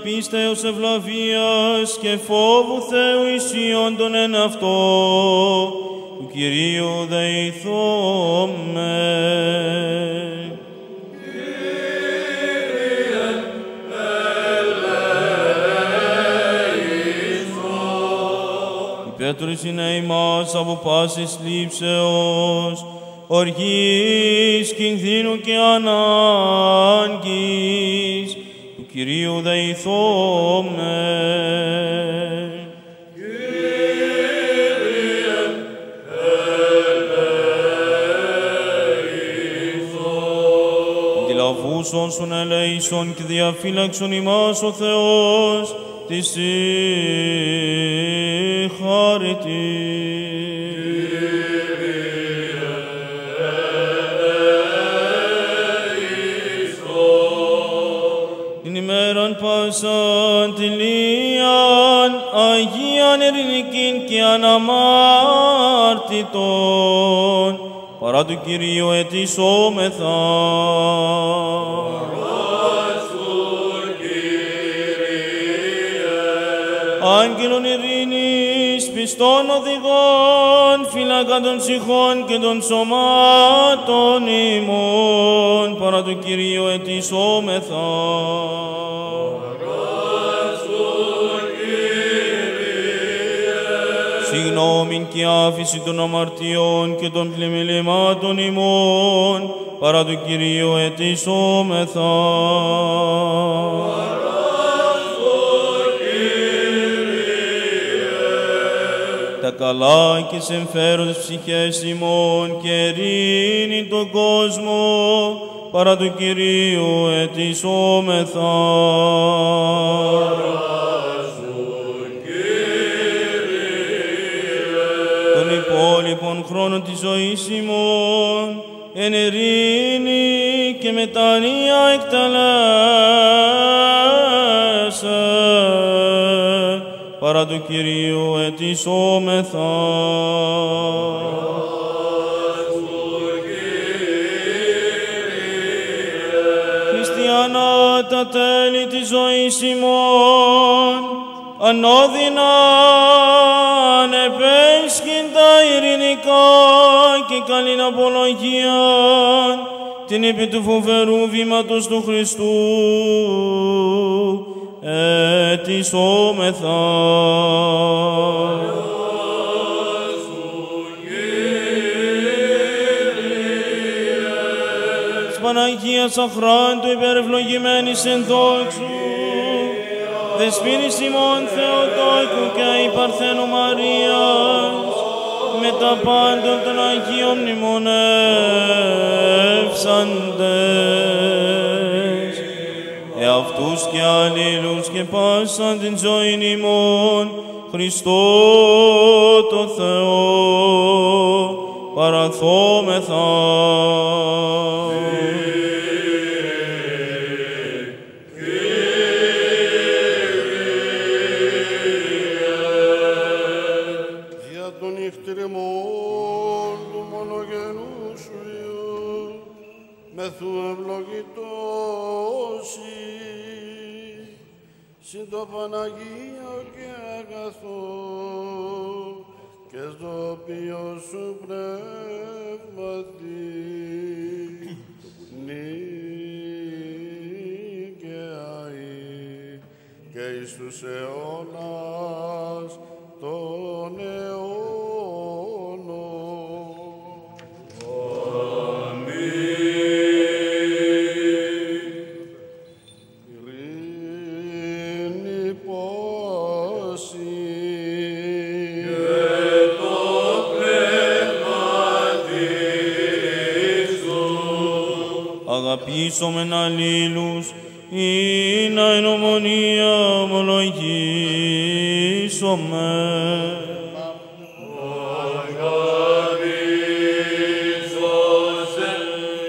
Πίστεως ευλαβίας και φόβου Θεού ισιών τον εν αυτό του Κυρίου δεηθώμε. Πέτρος είναι ημάς από πάσης λήψεως, οργής, κινδύνου και ανάγκης, του Κυρίου δεηθόμεν. Όσων ελέησον και διαφύλαξον ημάς ο Θεός της συγχαρητής. Κύριε ελέησον. Την ημέραν πάσαν τελείαν, αγίαν ειρηνικήν και αναμάρτητον, παρά του Κυρίου ετησόμεθα. Παρά σου, Κύριε. Άγγελον ειρήνης, πιστών οδηγών, φύλακα των ψυχών και των σωμάτων ημών, παρά του Κυρίου ετησόμεθα. Συγγνώμην και άφηση των αμαρτιών και των πλημμυλημάτων ημών, παρά του Κυρίου ετησόμεθα. Παρά σου, Κύριε. Τα καλά και συμφέροντες ψυχές ημών και ειρήνη τον κόσμο, παρά του Κυρίου ετησόμεθα. Υπόλοιπον χρόνο της ζωής ημών, εν ειρήνη και μετανία εκτελέσε, παρά του Κυρίου ετησόμεθα. Χριστιανά τα τέλη της ζωής ημών, ανώδυνα ανεπέσχυντα τα ειρηνικά και καλήν απολογία την επί του φοβερού βήματος του Χριστού ετησόμεθα. Της Παναγίας αχράντου υπερευλογημένης ενδόξου δεσπίνης ημών Θεοτόκου και η Παρθένου Μαρίας, με τα πάντα των Αγίων μνημονεύσαντες, εαυτούς και αλλήλους και πάσαν την ζωήν ημών, Χριστό το Θεό παραθόμεθα. Του ευλογητώσει συν το Παναγία και αγαθό και στο ποιό σου πνεύματι Νικαί και εις τους αιώνας των αιώνων. Αγαπήσομεν αλλήλους, ειν αεν ομονία ομολογήσομεν. Αγαπήσωσε,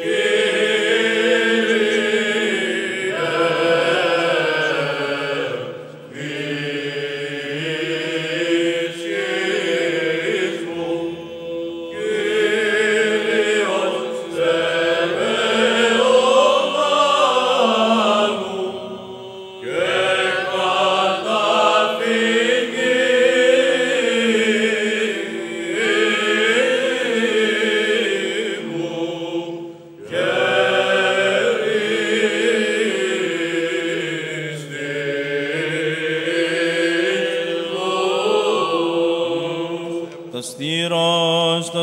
Κύριε,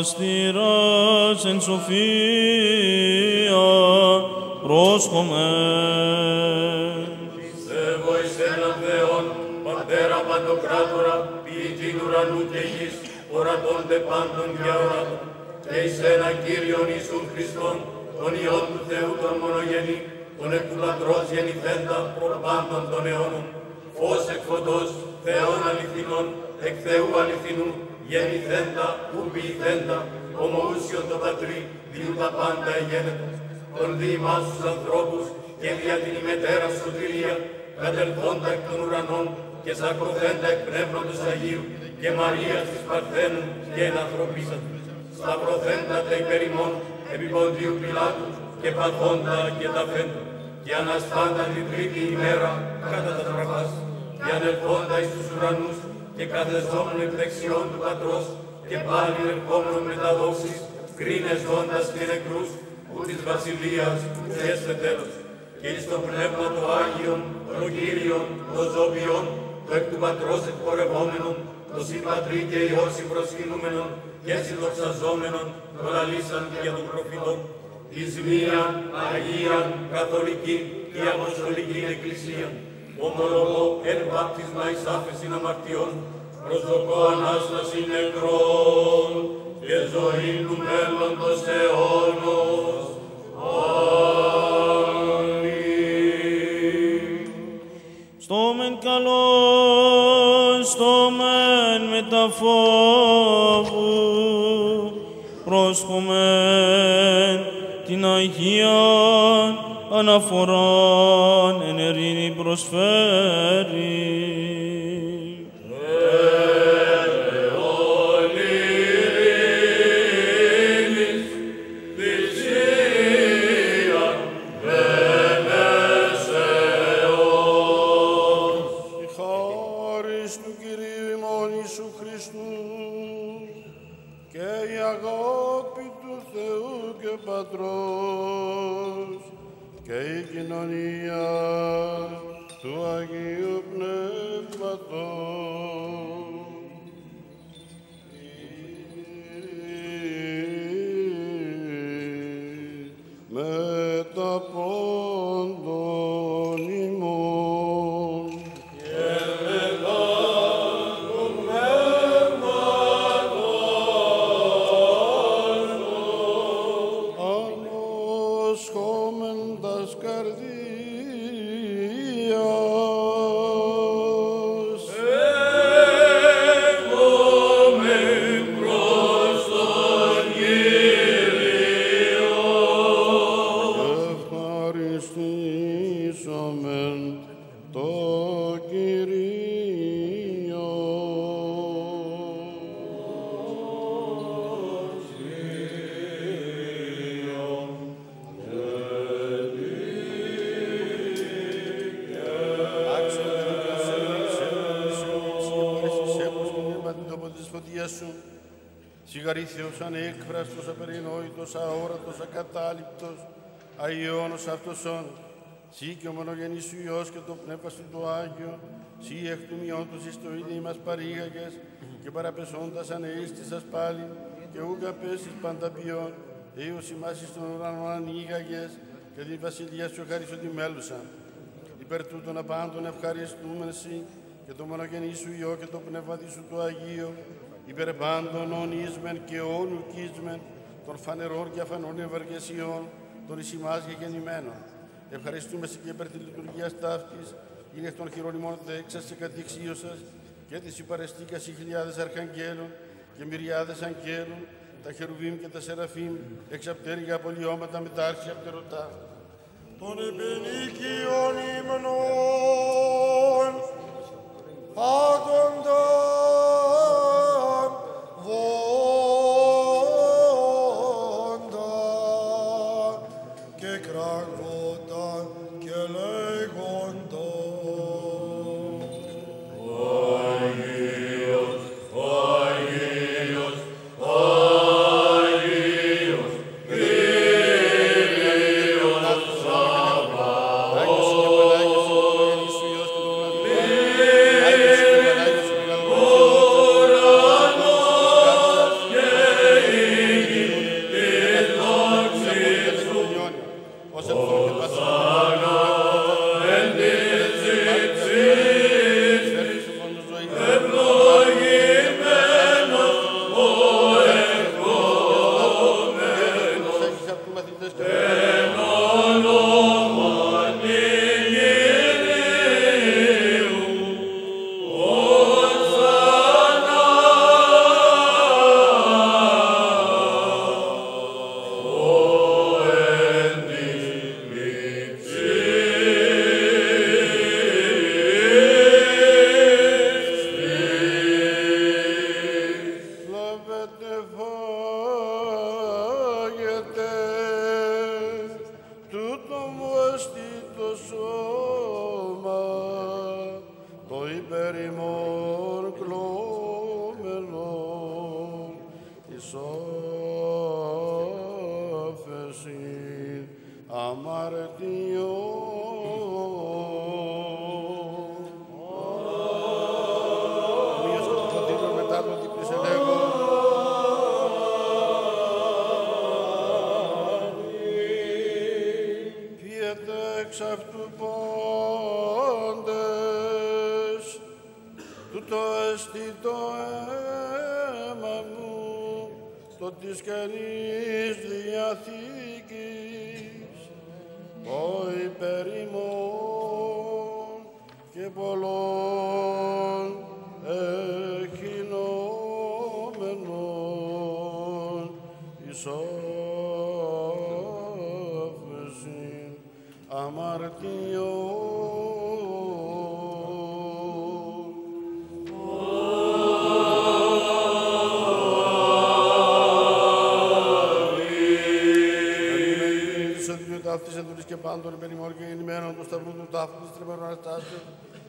μαστήρας εν σοφία πρόσχομεν. Πιστεύω εις έναν Θεόν, Πατέρα παντοκράτορα, ποιητή του ουρανού και γης, ορατώνται πάντων για ορατών, και εις έναν Κύριον Ιησούν Χριστόν, τον Υιόν του Θεού τον μονογενή, τον εκ του Πατρός γεννηθέντα προπάντων των αιώνων, φως εκ φωτός, Θεών αληθινών, εκ Θεού αληθινού, γεννηθέντα, ουμπιηθέντα, ομοούσιον το Πατρί, διού τα πάντα εγένετο, τον διημάς τους ανθρώπους και δια την ημετέρα σωτηρία, κατελθόντα εκ των ουρανών και σακωθέντα εκ πνεύματος Αγίου και Μαρίας της Παρθένου και ενανθρωπίσατος, σταυρωθέντα τα υπέρ ημών, επί Ποντίου Πιλάτου και παθόντα και ταφέντα, και αναστάντα την τρίτη ημέρα κατά τα τραφάς, και ανελθόντα εις τους ουρανούς, και καθεζόμουν εκ δεξιών του Πατρός, και πάλι ερχόμενον μεταδόξης, κρίνε ζώντας και νεκρούς, που της βασιλείας ουθέστε τέλος. Και εις το πνεύμα το Άγιον, το Κύριον, το Ζωβιόν, το εκ του Πατρός εκπορευόμενον, το συμπατρί και Υιό συμπροσκυνούμενον, και συνδοξαζόμενον, το λαλήσαν για τον προφητό. Εις μία Αγίαν Καθολική και Αποστολική Εκκλησία, ομολογώ εν βάπτισμα εις άφεσιν αμαρτιών, προσδοκώ Ανάσταση νεκρών και ζωή του μέλλοντος αιώνος. Αμήν. Στο μεν καλό, στο μεν μεταφόβου, πρόσχομεν την Αγία αναφοράν εν ειρήνη προσφέρει. Και η κοινωνία του Αγίου Πνεύματος. Με τα πόντων ημών και μετά του Πνεύματος ανόσχομεν τας καρδίας εύχομαι προς τον Κύριο ευχαριστήσομεν το Κύριο. Σιγαρή Θεός ανέκφραστος, απερινόητος, αόρατος, ακατάληπτος, αιώνος αυτοσόν, Συ και ο μονογενής σου Υιός και το Πνεύμα σου το Άγιο, Συ εκ του μειόντος εις το ίδιο μας παρήγαγες, και παραπεσώντας ανέστησας πάλι, και ούγ απέσις πανταποιών, έως ημάς εις τον ουρανό ανοίγαγες, και την βασιλεία σου χαρίς ότι μέλουσαν. Υπέρ τούτων απάντων ευχαριστούμεν Συ, και το μονογενή σου Υιό και το Πνεύμα σου το Αγίο, υπέρ πάντων ονείσμεν και όνου κίσμεν, των φανερών και αφανών ευεργεσιών, των εις ημάς γεννημένων. Ευχαριστούμε σε και υπέρ τη λειτουργία ταύτης, είναι εκ των χειρονιμών δέξας και κατηξίως σας, και της υπαρεστήκας οι χιλιάδες αρχαγγέλων και μυριάδες αγγέλων, τα χερουβίμ και τα σεραφίμ, εξαπτέρυγα απολιώματα μετάρχια πτερωτά. Των επενικίων υμνών, άδοντα,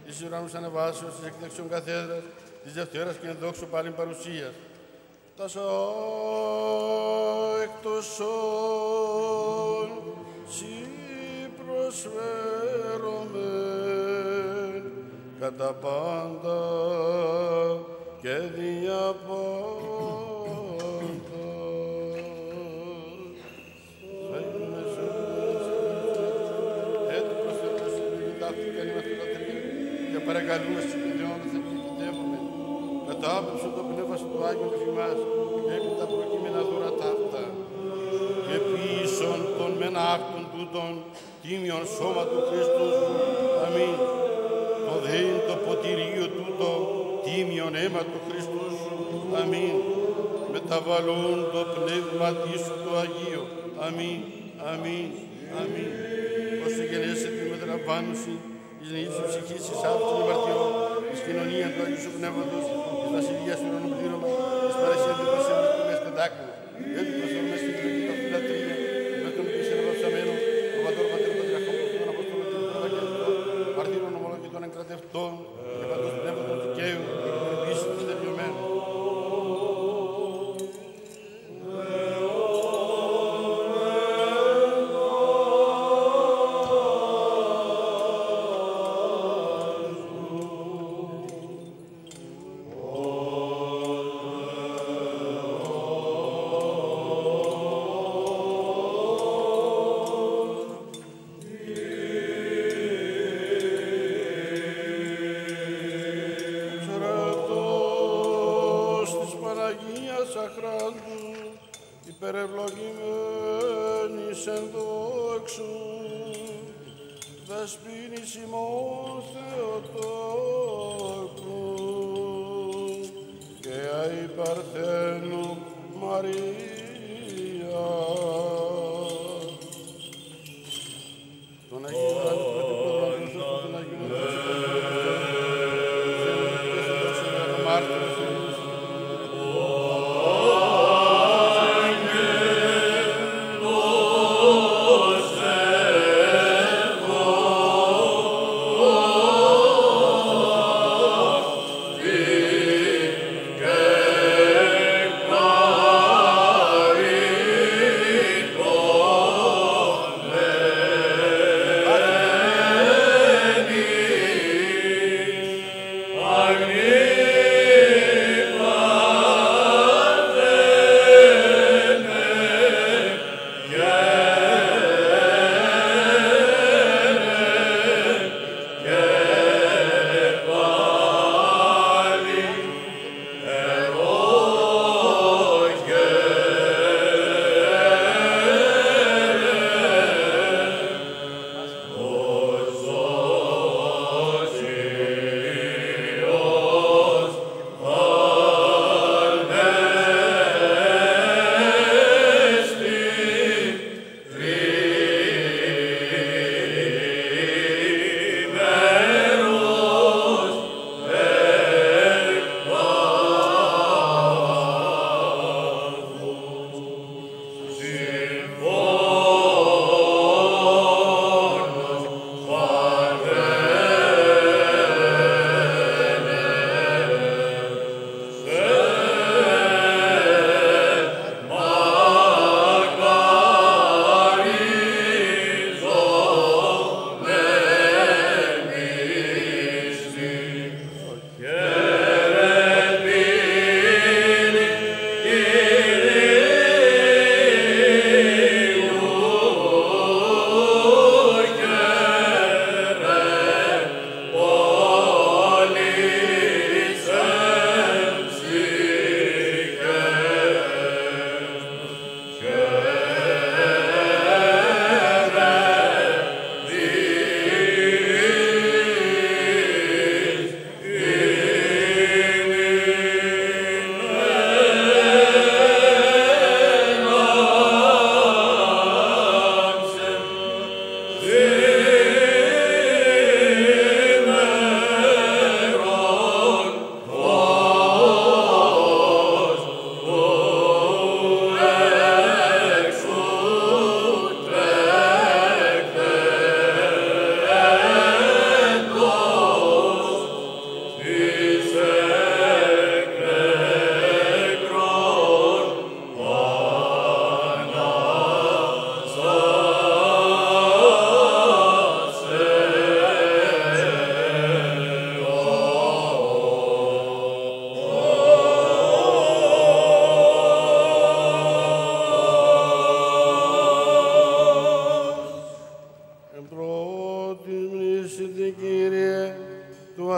Τη ουρανού ανεβάσεω τη εκτεξιών καθέδρα τη Δευτέρα και ενδόξου πάλι παρουσία. Τασό εκ τοσών σοι προσφέρομεν κατά πάντα και δια παρακαλούμε στις κοινωνίες και κοινωνεύουμε κατά άποψη το πνεύμα του Άγιου Φημάς επί τα προκείμενα δώρα ταύτα και ποιήσον των μεν άκτων τούτων τίμιον σώμα του Χριστού αμήν το δέην το ποτηρίο τούτο τίμιον αίμα του Χριστού αμήν μεταβαλούν το πνεύμα Τίσου του Αγίου αμήν, αμήν, αμήν ως εγγενέσαι τη μετραπάνωση εις νεής της ψυχής, εις άφης των αμαρτιών, εις κοινωνίας του Αγίου Σου Πνεύματος, εις βασιλείας του αιώνων πλήρωματος, εις παρεσίας του προσεύρου του μέσου πεντάκτου, έτσι προσεύρουμε στην κοινωνική ταυτήλα τρία, με τον ποιήση αναπαυσαμένων, τον πατώρο πατέρων πατριαρχών, τον Αποστόλων και τον Παπαγγελτών, μαρτύρων ομολογητών εγκρατευτών, και παντός πνεύματος δικαίου, την ποιήση του στεριωμένου.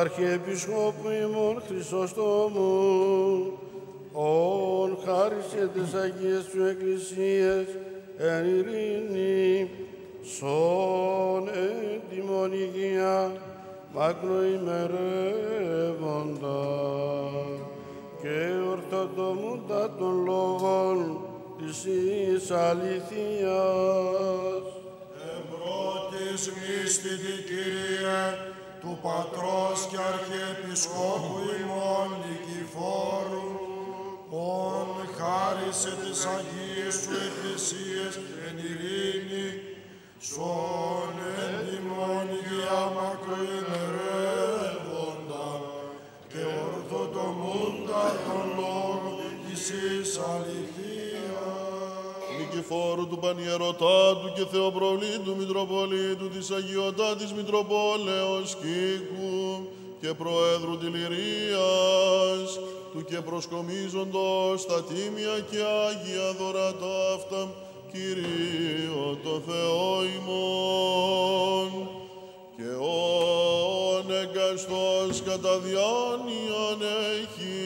Αρχιεπισκόπου ημών Χρυσόστομου, όν χάρισε τις Αγίες Σου Εκκλησίες εν ειρήνη, σον εν τιμών υγεία μακροημερεύοντα και ορθοτομούντα των λόγων της αληθείας. Εμπρότης μίστητη Κύριε, του Πατρός και Αρχιεπισκόπου ημών Νικηφόρου, ον χάρισε τις Αγίες Σου Εκκλησίες εν ειρήνη, σον εν ημών υγεία μακροημερεύοντα και ορθοτομούντα των λόγων της αληθείας. Νικηφόρου του Πανιερωτάτου και Θεοπροβλήτου Μητροπολίτου της Αγιωτάτης Μητροπόλεως Κύκκου και Προέδρου Τηληρίας, του και προσκομίζοντος τα τίμια και άγια δωρά τα αυτά, Κυρίο το Θεό ημών, και όν εγκαστός κατά διάνοιαν έχει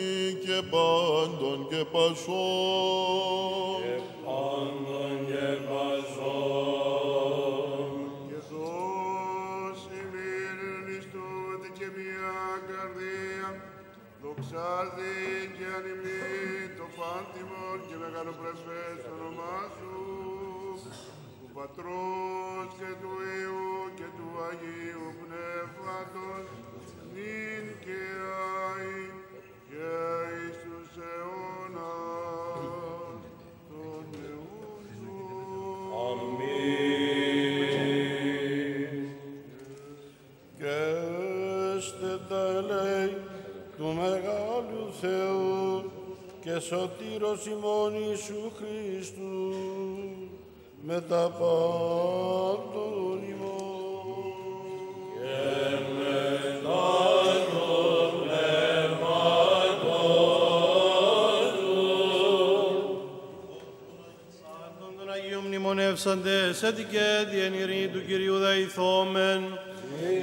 και πάντων και πασών. Και πάντων και πασών. Και δός ημίν ιστούτη και μία καρδία, δοξάζει και ανυμνεί το πάντιμον και μεγαλοπρεπές το όνομά Σου, του Πατρός και του Υιού και του Αγίου Πνεύματος, Νικαία και εις τους αιώνας των αιώνων. Αμήν. Και έστε τα ελέη του Μεγάλου Θεού και σωτήρος ημών Ιησού Χριστού, με τα πάντων ημών. Μονεύσαντες, ετικέτη εν ειρήνη του Κυρίου Δεϊθόμεν,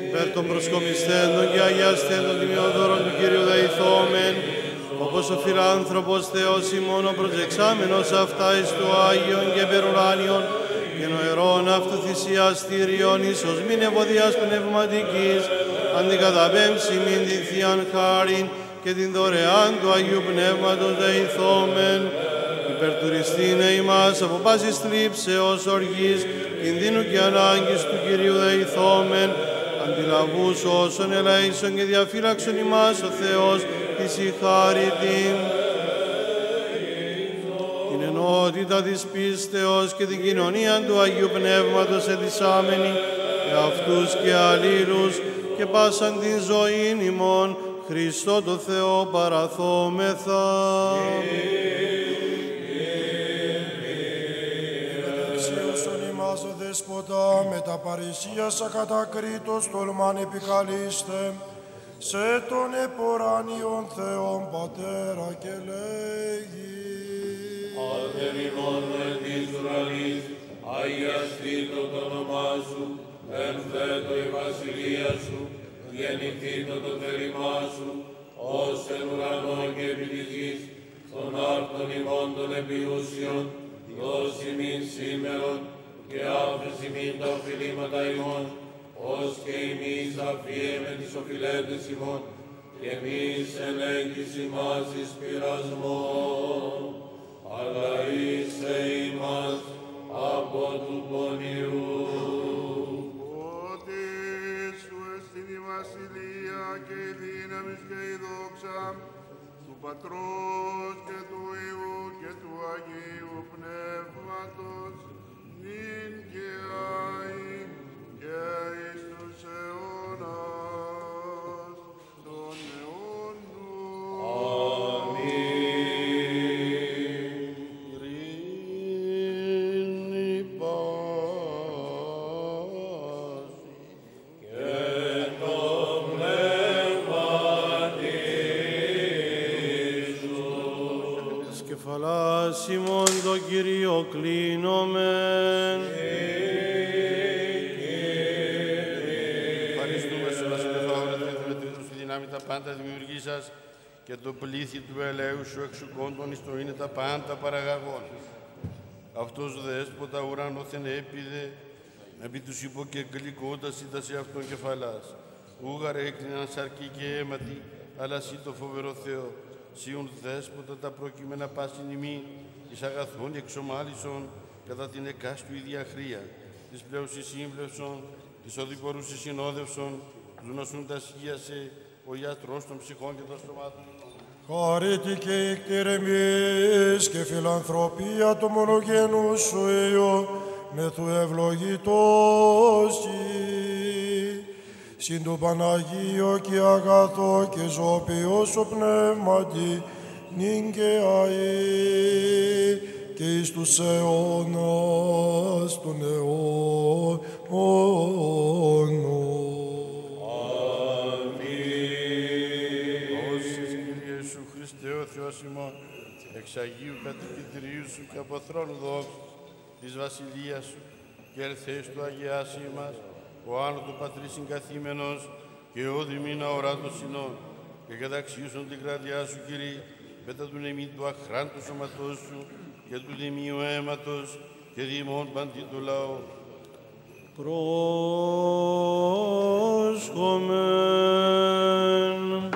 υπέρ των προσκομιστέντων και αγιαστέντων τιμιοδόρων του Κυρίου Δεϊθόμεν, όπως ο φιλάνθρωπος Θεός ημών ο προσεξάμενος αυτά εις του Άγιον και περουράνιον και νοερών αυτού θυσιαστήριον, ίσως μην ευωδίας πνευματικής, αντικαταπέμψη μην τη θείαν χάριν και την δωρεάν του Αγίου Πνεύματος Δεϊθόμεν, υπερτουριστήνε ημάς από πάσης θλίψεως, οργής, κινδύνου και ανάγκης του Κυρίου Δεϊθόμεν, αντιλαβούς όσων ελέησον και διαφύλαξον ημάς ο Θεός της η χάριτην. Την ενότητα της πίστεως και την κοινωνία του Αγίου Πνεύματος ετισάμενη, για αυτούς και αλλήλους και πάσαν την ζωήν ημών, Χριστό το Θεό παραθόμεθα. Δέσποτα, με τα παρησίασα κατακρίτως τολμάν επικαλείστε σε τον εποράνιον Θεόν Πατέρα και λέγει: Πάτερ ημών εν της ουρανής, αγιαστήτω το όνομά Σου, εμφέτω η βασιλεία Σου, γεννηθήτω το θέλημά Σου, ως εν ουρανό και επί της γης, των άρτων ημών των επιούσιων, δώσι μην σήμερον, και άφεση μην τα οφειλήματα ημών, ως και εμείς αφιέμε τις οφειλέτες ημών, και εμείς ελέγχεις ημάς εις πειρασμόν, αλλά είσαι ημάς από του πονηρού. Ότι Σου εστιν η βασιλεία και η δύναμις και η δόξα, του Πατρός και του Υιού και του Αγίου Πνεύματος, Σήμον το Κύριο κλείνομεν. Ευχαριστούμε σε όλα τα παιδιά, πάντα δημιουργήσας και το πλήθη του ελέου σου εξουκόντων ιστο είναι τα πάντα παραγαγών. Αυτός δέσποτα ουράνωθεν έπιδε, επί τους υποκεγκλικώντας ήτασε αυτόν κεφαλάς. Ούγαρε έκλειναν σαρκή και αίματι, αλλά σύ το φοβερό Θεό. Σύουν δέσποτα τα προκείμενα πάσιν ημί, εις αγαθών εξομάλισον, κατά την εκάστου ίδια χρία, της πλέουσης σύμβλευσον, της οδηπορούσης συνόδευσον, του νοσούν τα σκίασε, ο ιατρός των ψυχών και των στρωμάτων. Χαρίτη και εκτηρεμής και φιλανθρωπία του μονογένου σου Υιού, με του ευλογητός συν το Παναγίο και αγαθό και ζωπιό σου πνεύματι, Νικαία και εις τους αιώνας των αιώνων. Εξ Αγίου Κατοικητηρίου σου και από θρόνου δόξου της Βασιλείας σου και ελθέστου του αγιάσι μας, ο Άνω του Πατρί συγκαθήμενος και ο Δημήνα οράτος συνών και καταξίουσον την κρατιά σου, Κύριε, μετά του νεμί του αχράντου σώματός σου και του δημίου αίματος και δημών παντή του λαού. Πρόσχομεν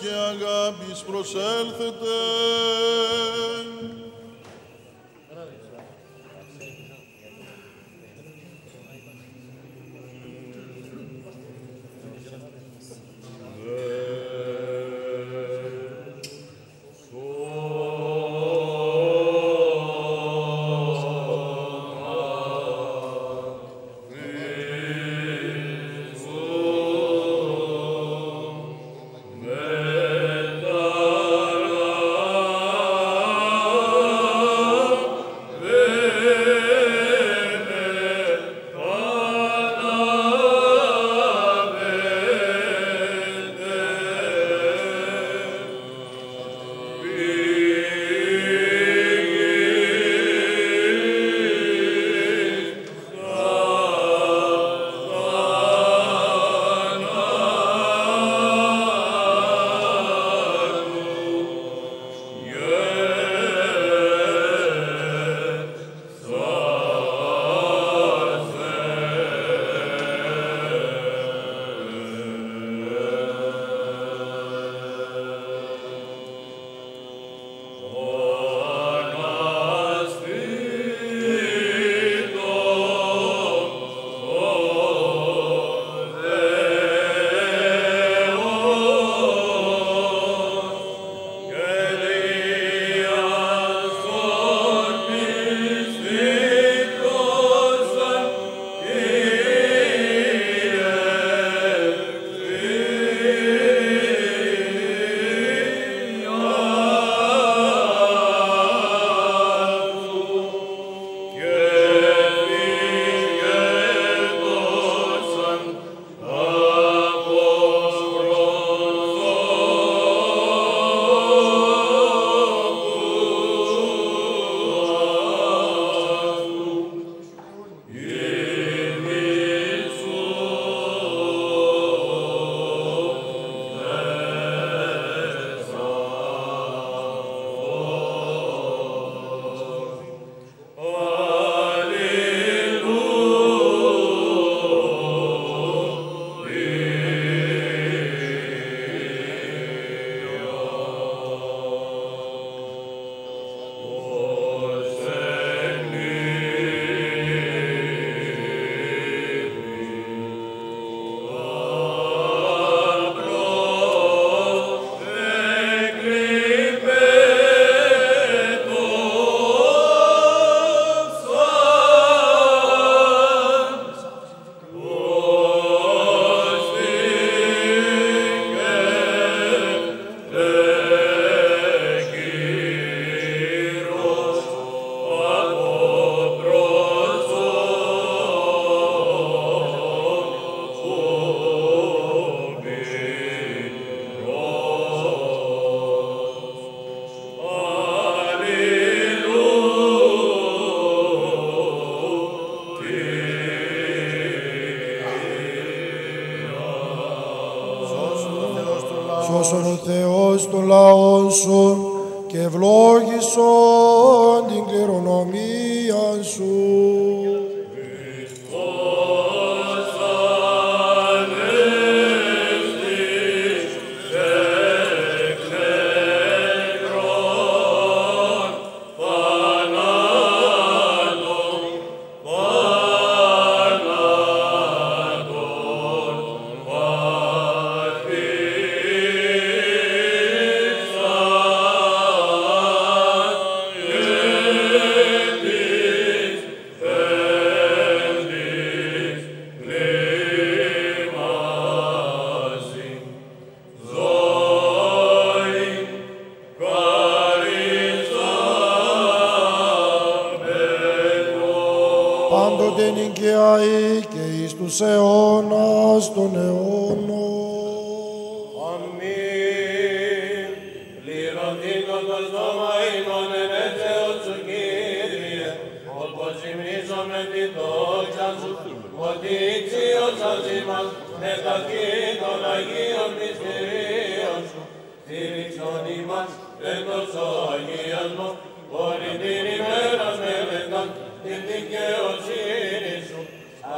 και αγάπης προσέλθετε.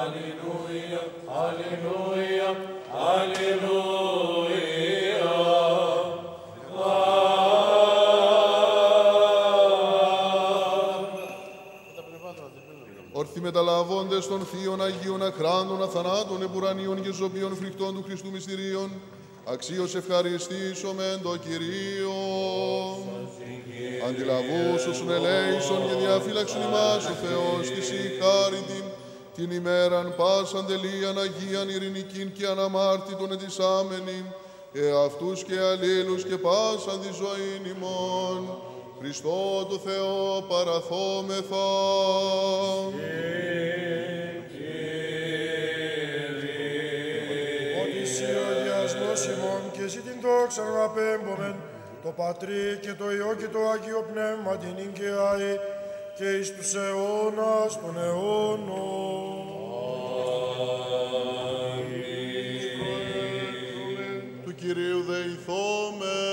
Alleluia, Alleluia, Alleluia. δόντες των θείων Αγίων αχράντων, αθανάτων, επουρανίων και ζωπίων φρικτών του Χριστού μυστηρίων, αξίως ευχαριστήσομεν το Κυρίο. Αντιλαβούς όσων ελέησον και διαφύλαξον ημάς ο Θεός της ηχάριτην, την ημέραν πάσαν τελείαν Αγίαν ειρηνικήν και αναμάρτητον ετισάμενην, εαυτούς και αλλήλους και πάσαν τη ζωήν ημών. Χριστό το Θεό παραθόμεθα. Ότι σοι ο διασμός ημών και εσύ την δόξα να πέμπομεν, το Πατρί και το Υιό και το Άγιο Πνεύμα την Νικαία και εις τους αιώνας των αιώνων. Αμήν. Του Κυρίου δεηθόμεν.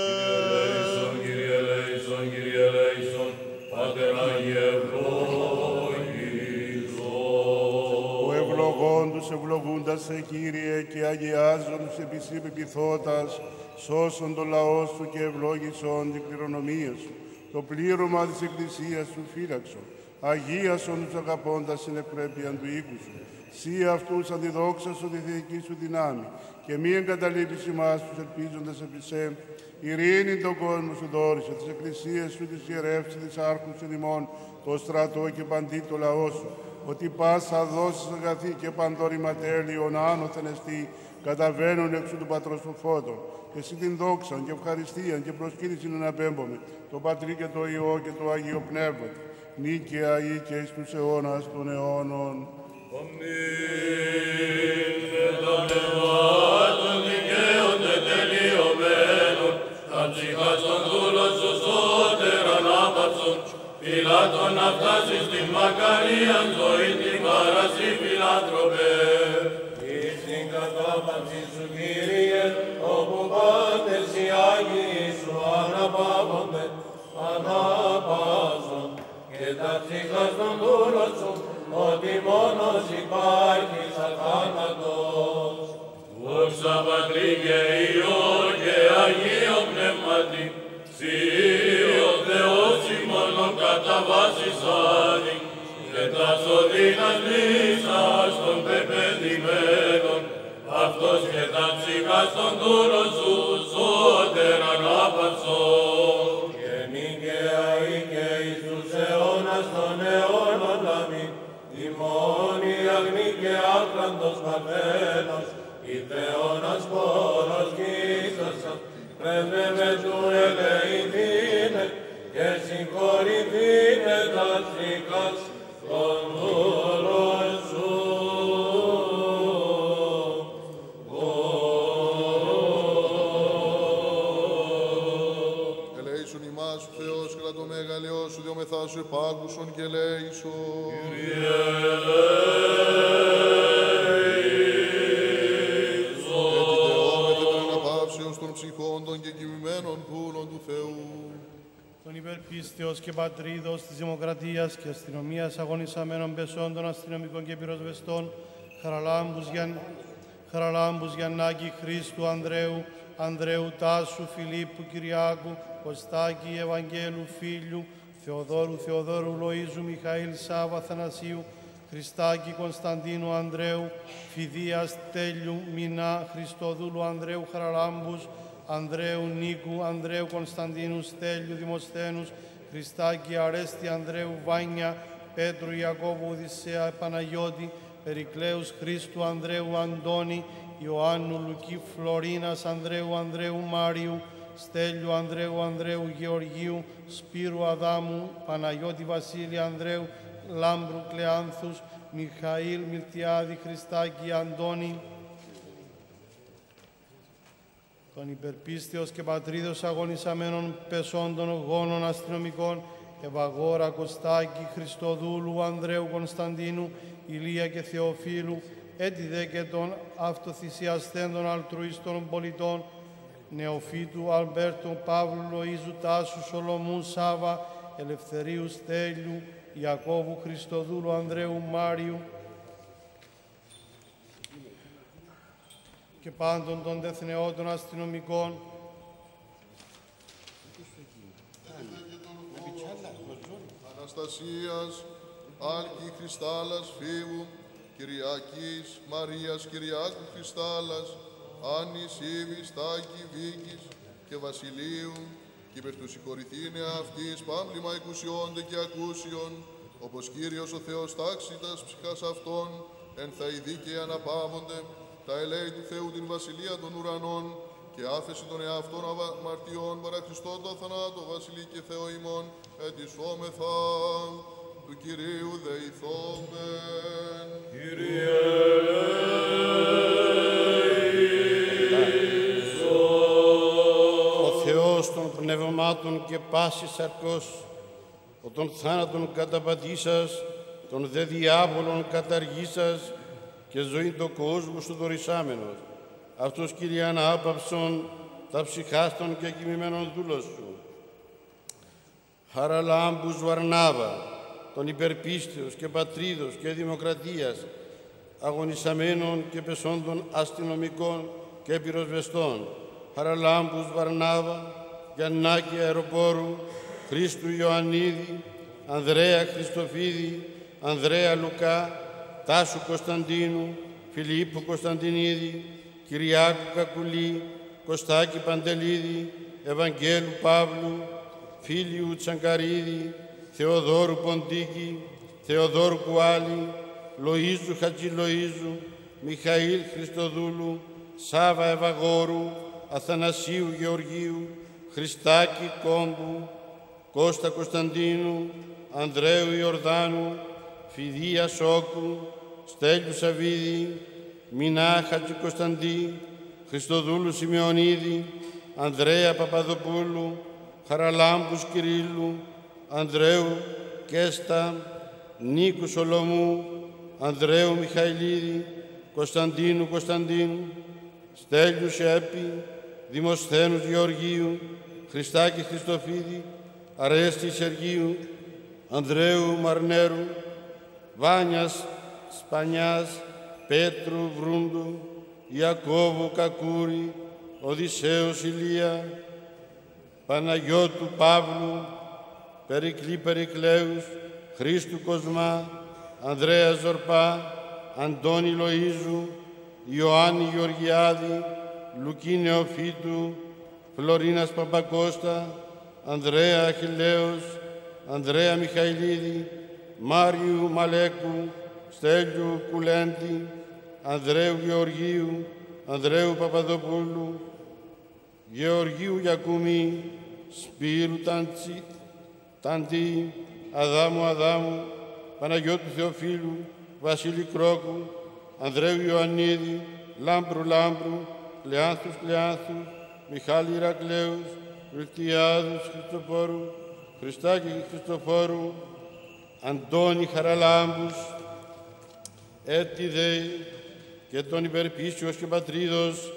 Ο ευλογόντους ευλογούντας σε Κύριε και αγιάζον τους επισήμ επιθώτας, σώσον το λαό σου και ευλόγησον την κληρονομία σου, το πλήρωμα της Εκκλησίας σου φύλαξον, αγίασον τους αγαπώντας στην ευπρέπειαν του οίκου σου, σύ αυτούς αντιδόξασον τη θεϊκή σου δυνάμει και μη εγκαταλείπεις ημάς τους ελπίζοντας επί σε. Ειρήνη τον κόσμο σου δόρισε, τις εκκλησίες σου τις ιερεύσε, τις άρχους σου ημών, το στρατό και παντή το λαό σου. Ότι πάσα δώσεις αγαθή και παντόρυμα τέλειον άνωθεν εστί, καταβαίνουν εξού του Πατρός του Φώτων. Και εσύ την δόξαν και ευχαριστίαν και προσκύνησιν αναπέμπομε, το Πατρί και το Υιό και το Αγίο Πνεύμα. Νίκαια ή και εις τους αιώνας των αιώνων. Ψυχά στον δούλο σου σώτερα να πάψουν, φυλάτω να φτάσεις στην μακαρία ζωή την παρασύ φιλάνθρωπε. Εις την κατάπαυση σου Κύριε, όπου πάντες οι Άγιοι σου αναπαύονται, αναπαύσουν και τα ψυχά στον δούλο σου, ότι μόνος υπάρχεις αθάνατος. Δόξα Πατρί και Υιό και Αγίο Πνεύματι, σοι ο Θεός ημών ο κατά βάσης άδικ, και τάσο δυνατής ας των πεπαιδημένων, αυτός και τα ψυχά στον δούλο σου σώτεραν άπαυσον. Και Νικαία ή και εις τους αιώνας των αιώνων αμήν, ημών η αγνή και άκραντος Παρθένος, η Θεόνας πόρος γύσσασαν, πρέβευε του ελεηθήνε και συγχωρηθήνε τα ψυχάς των δούλων σου. Ελέησον ημάς ο Θεός κατά το μεγαλειό σου, διόμεθά σου επάκουσον και ελέησον. Κύριε ψυχόντων και κοιμημένων πούλων του Θεού. Τον υπερπίστεως και πατρίδος της δημοκρατίας και αστυνομίας αγωνισαμένων πεσόντων αστυνομικών και πυροσβεστών Χαραλάμπους Γιαννάκη, Χρήστου, Ανδρέου, Τάσου, Φιλίππου, Κυριάκου, Κωστάκη, Ευαγγέλου, Φίλιου, Θεοδόρου, Λοΐζου, Μιχαήλ, Σάβα, Θανασίου, Χριστάκη, Κωνσταντίνου, Ανδρέου, Φιδίας, Τέλιου, Μινά, Χριστοδούλου, Ανδρέου, Χαραλάμπους, Ανδρέου, Νίκου, Ανδρέου, Κωνσταντίνου, Στέλιου, Δημοσθένους, Χριστάκη, Αρέστη, Ανδρέου, Βάνια, Πέτρου, Ιακώβου, Οδυσσέα, Παναγιώτη, Περικλέους, Χρήστου, Ανδρέου, Αντώνη, Ιωάννου, Λουκή, Φλωρίνας, Ανδρέου, Μάριου, Στέλιου, Ανδρέου, Γεωργίου, Σπύρου, Αδάμου, Παναγιώτη, Βασίλη, Ανδρέου, Λάμπρου, Κλεάνθους, Μιχαήλ, Μιλτιάδη, Χριστάκη, Αντώνη, τον υπερπίστεως και πατρίδος αγωνισαμένων πεσόντων γόνων αστυνομικών, Ευαγόρα, Κωστάκη, Χριστοδούλου, Ανδρέου, Κωνσταντίνου, Ηλία και Θεοφίλου, έτιδε και των αυτοθυσιαστέντων αλτρουίστων πολιτών, Νεοφίτου, Αλμπέρτου, Παύλου, Λοΐζου, Τάσου, Σολομού, Σάβα, Ελευθερίου, Στέλιου, Ιακώβου, Χριστοδούλου, Ανδρέου, Μάριου και πάντων των τεθνεώτων αστυνομικών Αναστασίας, Άλκη, Χριστάλλας, Φίβου, Κυριακής, Μαρίας, Κυριάς του Χριστάλλας, Άννης, Ήβης, Τάκη, Βίκης και Βασιλείου, και υπερ του συγχωρηθήνε αυτής πάμπλημα εκουσιώνται και ακούσιον, όπως Κύριος ο Θεός τάξιτας ψυχάς αυτών, εν θα οι δίκαιοι αναπαύονται, τα ελέη του Θεού την Βασιλεία των Ουρανών, και άφεση των εαυτών αμαρτιών παρά Χριστόν το θανάτο, Βασιλεί και Θεό ημών, ετισόμεθα του Κυρίου δεηθόμεν. Κύριε Ιησό. Ο Θεός των πνευμάτων και πάσης αρκός, ο των θάνατων καταπατήσας, των δε διάβολων καταργήσας, και ζωή το κόσμο σου δωρισάμενος. Αυτός, Κύριε, ανάπαυσον τα ψυχάστων και κοιμημένων δούλος σου. Χαραλάμπους Βαρνάβα, των υπερπίστεως και πατρίδος και δημοκρατίας, αγωνισαμένων και πεσόντων αστυνομικών και πυροσβεστών. Χαραλάμπους Βαρνάβα, Γιαννάκη Αεροπόρου, Χρήστου Ιωαννίδη, Ανδρέα Χριστοφίδη, Ανδρέα Λουκά, Τάσου Κωνσταντίνου, Φιλίππου Κωνσταντινίδη, Κυριάκου Κακουλή, Κωστάκη Παντελίδη, Ευαγγέλου Παύλου, Φίλιου Τσανκαρίδη, Θεοδόρου Ποντίκη, Θεοδόρου Κουάλη, Λοΐζου Χατζηλοΐζου, Μιχαήλ Χριστοδούλου, Σάβα Ευαγόρου, Αθανασίου Γεωργίου, Χριστάκη Κόμπου, Κώστα Κωνσταντίνου, Ανδρέου Ιορδάνου, Φιδία Σόκου, Στέλιου Σαββίδη, Μινά Χατζικοσταντή, Χριστοδούλου Σιμεωνίδη, Ανδρέα Παπαδοπούλου, Χαραλάμπους Κυρίλου, Ανδρέου Κέστα, Νίκου Σολομού, Ανδρέου Μιχαηλίδη, Κωνσταντίνου Κωνσταντίνου, Στέλιου Σέπη, Δημοσθένους Γεωργίου, Χριστάκη Χριστοφίδη, Αρέστη Σεργίου, Ανδρέου Μαρνέρου, Βάνιας Σπανιάς, Πέτρου Βρούντου, Ιακώβου Κακούρη, Οδυσσέως Ηλία, Παναγιώτου Παύλου, Περικλή Περικλέους, Χρήστου Κοσμά, Ανδρέα Ζορπά, Αντώνη Λοΐζου, Ιωάννη Γεωργιάδη, Λουκή Νεοφύτου, Φλωρίνας Παπακώστα, Ανδρέα Αχιλέος, Ανδρέα Μιχαηλίδη, Μάριου Μαλέκου, Στέλιου Κουλέντη, Ανδρέου Γεωργίου, Ανδρέου Παπαδοπούλου, Γεωργίου Γιακουμή, Σπύρου Ταντή, Αδάμου Αδάμου, Παναγιώτου Θεοφίλου, Βασίλη Κρόκου, Ανδρέου Ιωαννίδη, Λάμπρου Λάμπρου, Κλεάνθους Κλεάνθους, Μιχάλη Ιρακλέους, Βιλτιάδους Χριστοφόρου, Χριστάκη Χριστοφόρου, Αντώνη Χαραλάμπους, Έτιδεϊ και των υπερπίσεως και πατρίδος,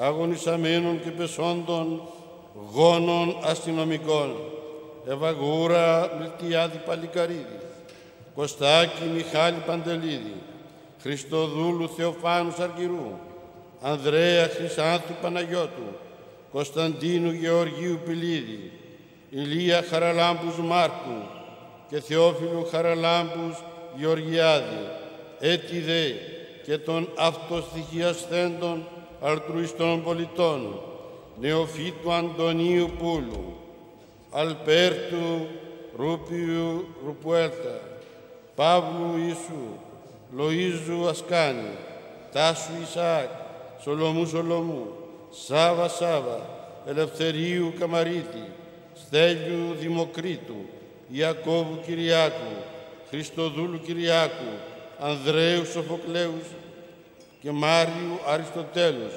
αγωνισαμένων και πεσόντων, γόνων αστυνομικών, Ευαγούρα Μιλτιάδη Παλικαρίδη, Κωστάκη Μιχάλη Παντελίδη, Χριστοδούλου Θεοφάνου Σαργυρού, Ανδρέα Χρυσάνθου Παναγιώτου, Κωνσταντίνου Γεωργίου Πηλίδη, Ηλία Χαραλάμπους Μάρκου και Θεόφιλου Χαραλάμπους Γεωργιάδη, έτιδε και των αυτοστοιχιασθέντων αλτρουιστών πολιτών, Νεοφύτου Αντωνίου Πούλου, Αλπέρτου Ρούπιου Ρουπουέλτα, Παύλου Ιησού, Λοΐζου Ασκάνη, Τάσου Ισαάκ, Σολομού Σολομού, Σάβα Σάβα, Ελευθερίου Καμαρίτη, Στέλιου Δημοκρίτου, Ιακώβου Κυριάκου, Χριστοδούλου Κυριάκου, Ανδρέου Σοφοκλέους και Μάριου Αριστοτέλους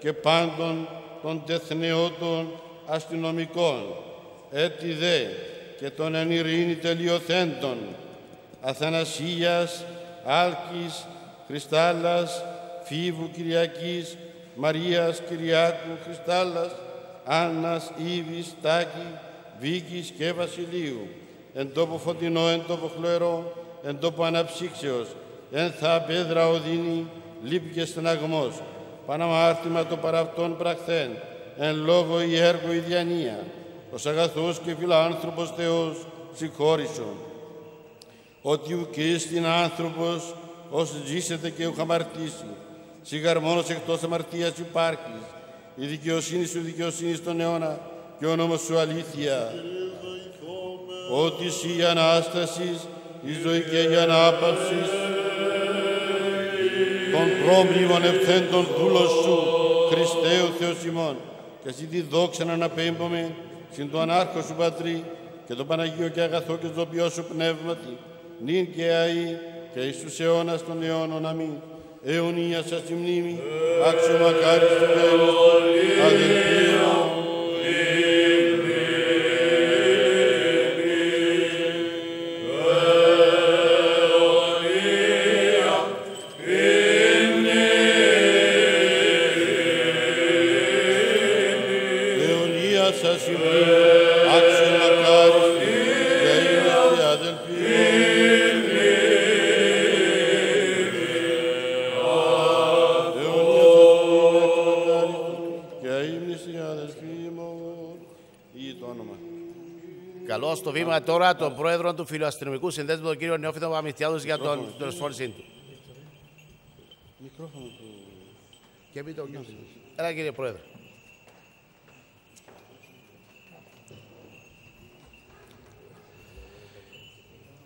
και πάντων των τεθνεώτων αστυνομικών, έτη δε και των εν ειρήνη τελειοθέντων, Αθανασίας, Άλκης, Χριστάλλας, Φίβου Κυριακής, Μαρίας Κυριάκου Χριστάλλας, Άννας, Ήβης, Τάκη, Βίκης και Βασιλείου, εν τόπο φωτεινό, εν τόπο χλωερό, εν τόπο αναψύξεως, εν θα πέδρα οδύνη, λύπη και στεναγμός, παναμάρτημα το παραυτόν πραχθέν, εν λόγω ή έργο ή διανία, ως αγαθός και φιλάνθρωπος Θεός συγχώρησον, ότι ουκείς την άνθρωπος όσο ζήσετε και ου αμαρτήσει. Συγγαρμόνος εκτός αμαρτίας υπάρχεις, η δικαιοσύνη σου δικαιοσύνη στον αιώνα και ο νόμος σου αλήθεια. Ότι σοι η Ανάστασης, η ζωή και η ανάπαυσης των πρόμνημων ευθέντων δούλος σου, Χριστέ ο Θεός ημών, και εσύ τη δόξα να αναπέμπομαι συν το ανάρχο σου Πατρί και το Παναγίο και αγαθό και το ποιό σου πνεύματι, νυν και αΐ και εις τους αιώνας των αιώνων αμήν. Αιωνία σας τη μνήμη, άξιο μακάρι του Θεού, αδελφοί μου. Στο βήμα τώρα τον πρόεδρο του Φιλοαστρονομικού Συνδέσμου, τον κύριο Νεόφιτο Παπαμυστιάδου, για τον προσφόρησή του. Μικρόφωνο του. Και μην το κλείσει. Έλα, κύριε Πρόεδρε.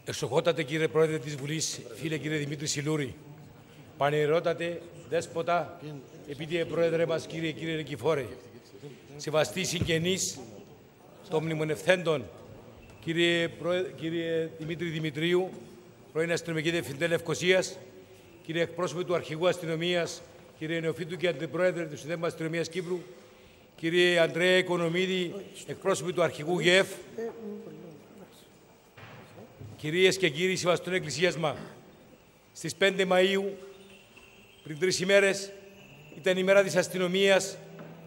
Εξοχότατε κύριε Πρόεδρε της Βουλής, φίλε κύριε Δημήτρη Σιλούρη, πανηρότατε δέσποτα, επειδή πρόεδρε μας κύριε Νικηφόρε, σεβαστοί συγγενείς των μνημονευθέντων, κύριε Δημήτρη Δημητρίου, πρώην αστυνομική διευθυντή Λευκοσίας, κύριε εκπρόσωπο του Αρχηγού Αστυνομίας, κύριε Νεοφίτου και αντιπρόεδρε του Συνδέσμου Αστυνομίας Κύπρου, κύριε Ανδρέα Οικονομίδη, εκπρόσωπο του Αρχηγού ΓΕΦ, κυρίες και κύριοι σεβαστών εκκλησίασμα, στις 5 Μαΐου, πριν 3 ημέρες, ήταν η μέρα της αστυνομίας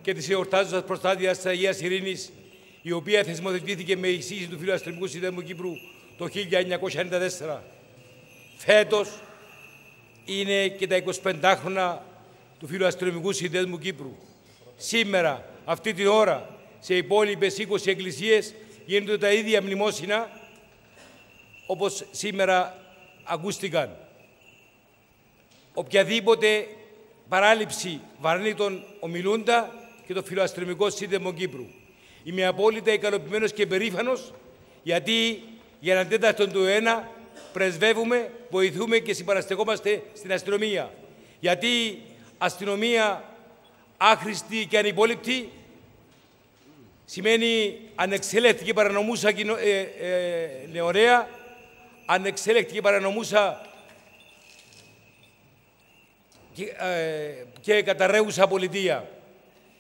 και της εορτάζοντας προστάτειας της Αγίας Ειρήνης, η οποία θεσμοθετήθηκε με εισήγηση του Φιλοαστρονομικού Συνδέσμου Κύπρου το 1994. Φέτος είναι και τα 25 χρόνια του Φιλοαστρονομικού Συνδέσμου Κύπρου. Σήμερα, αυτή την ώρα, σε υπόλοιπες 20 εκκλησίες γίνονται τα ίδια μνημόσυνα, όπως σήμερα ακούστηκαν. Οποιαδήποτε παράληψη βαρνεί τον ομιλούντα και το Φιλοαστρονομικό Σύνδεσμο Κύπρου. Είμαι απόλυτα ικανοποιημένος και περήφανος, γιατί για έναν τέταρτον του αιώνα πρεσβεύουμε, βοηθούμε και συμπαραστεκόμαστε στην αστυνομία. Γιατί αστυνομία άχρηστη και ανυπόληπτη σημαίνει ανεξέλεκτη και παρανομούσα νεωρέα, ανεξέλεκτη και παρανομούσα και καταρρέουσα πολιτεία.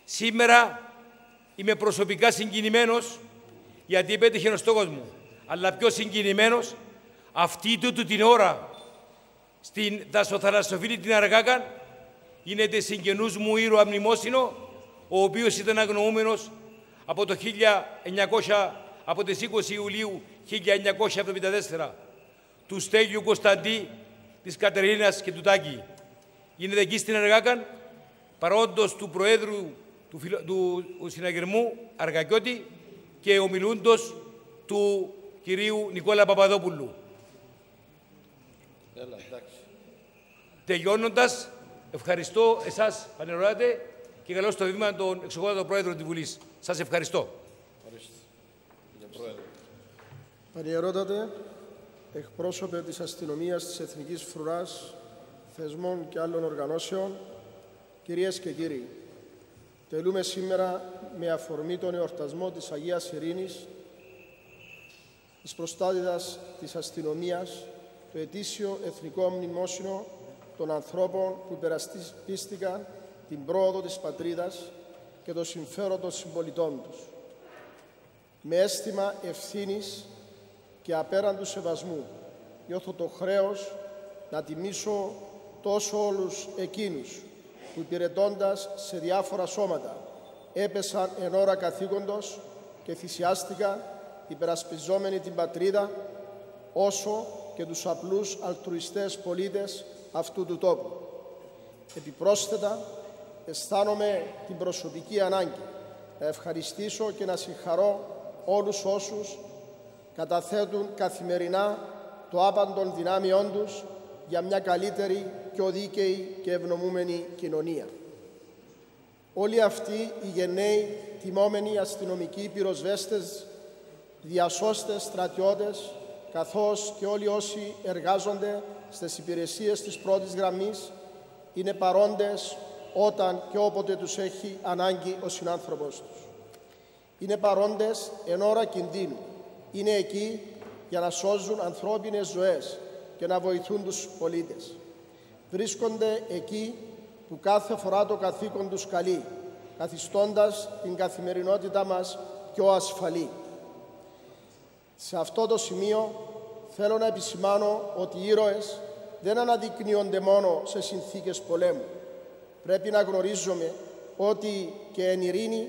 Σήμερα είμαι προσωπικά συγκινημένος γιατί επέτυχε ο στόχος μου, αλλά πιο συγκινημένος αυτή τούτου την ώρα στην δασοθαλασσοφύλλη την Αργάκαν γίνεται συγγενούς μου ήρωα μνημόσυνο, ο οποίος ήταν αγνοούμενος από το 1900, από τις 20 Ιουλίου 1974 του Στέλιου Κωνσταντή, της Κατερίνας και του Τάκη. Γίνεται εκεί στην Αργάκαν παρόντος του Προέδρου του συναγερμού Αργακιώτη και ομιλούντος του κυρίου Νικόλα Παπαδόπουλου. Έλα, τελειώνοντας, ευχαριστώ εσάς πανεροράτε και καλώς το βήμα τον εξοχότατο Πρόεδρο της Βουλής. Σας ευχαριστώ. Πανεροράτε, εκπρόσωπε της αστυνομίας της Εθνικής Φρουράς, θεσμών και άλλων οργανώσεων, κυρίες και κύριοι, τελούμε σήμερα με αφορμή τον εορτασμό της Αγίας Ειρήνης, της προστάτηδας της αστυνομίας, το ετήσιο εθνικό μνημόσυνο των ανθρώπων που υπερασπίστηκαν την πρόοδο της πατρίδας και το συμφέρον των συμπολιτών τους, με αίσθημα ευθύνης και απέραντου σεβασμού. Νιώθω το χρέος να τιμήσω τόσο όλους εκείνους που υπηρετώντας σε διάφορα σώματα έπεσαν εν ώρα καθήκοντος και θυσιάστηκαν υπερασπιζόμενοι την πατρίδα, όσο και τους απλούς αλτρουιστές πολίτες αυτού του τόπου. Επιπρόσθετα, αισθάνομαι την προσωπική ανάγκη να ευχαριστήσω και να συγχαρώ όλους όσους καταθέτουν καθημερινά το άπαντον δυνάμιών τους για μια καλύτερη, πιο δίκαιη και ευνομούμενη κοινωνία. Όλοι αυτοί οι γενναίοι, τιμόμενοι αστυνομικοί, πυροσβέστες, διασώστες, στρατιώτες, καθώς και όλοι όσοι εργάζονται στις υπηρεσίες της πρώτης γραμμής, είναι παρόντες όταν και όποτε τους έχει ανάγκη ο συνάνθρωπος τους. Είναι παρόντες εν ώρα κινδύνου. Είναι εκεί για να σώζουν ανθρώπινες ζωές και να βοηθούν τους πολίτες. Βρίσκονται εκεί που κάθε φορά το καθήκον τους καλεί, καθιστώντας την καθημερινότητά μας πιο ασφαλή. Σε αυτό το σημείο θέλω να επισημάνω ότι οι ήρωες δεν αναδεικνύονται μόνο σε συνθήκες πολέμου. Πρέπει να γνωρίζουμε ότι και εν ειρήνη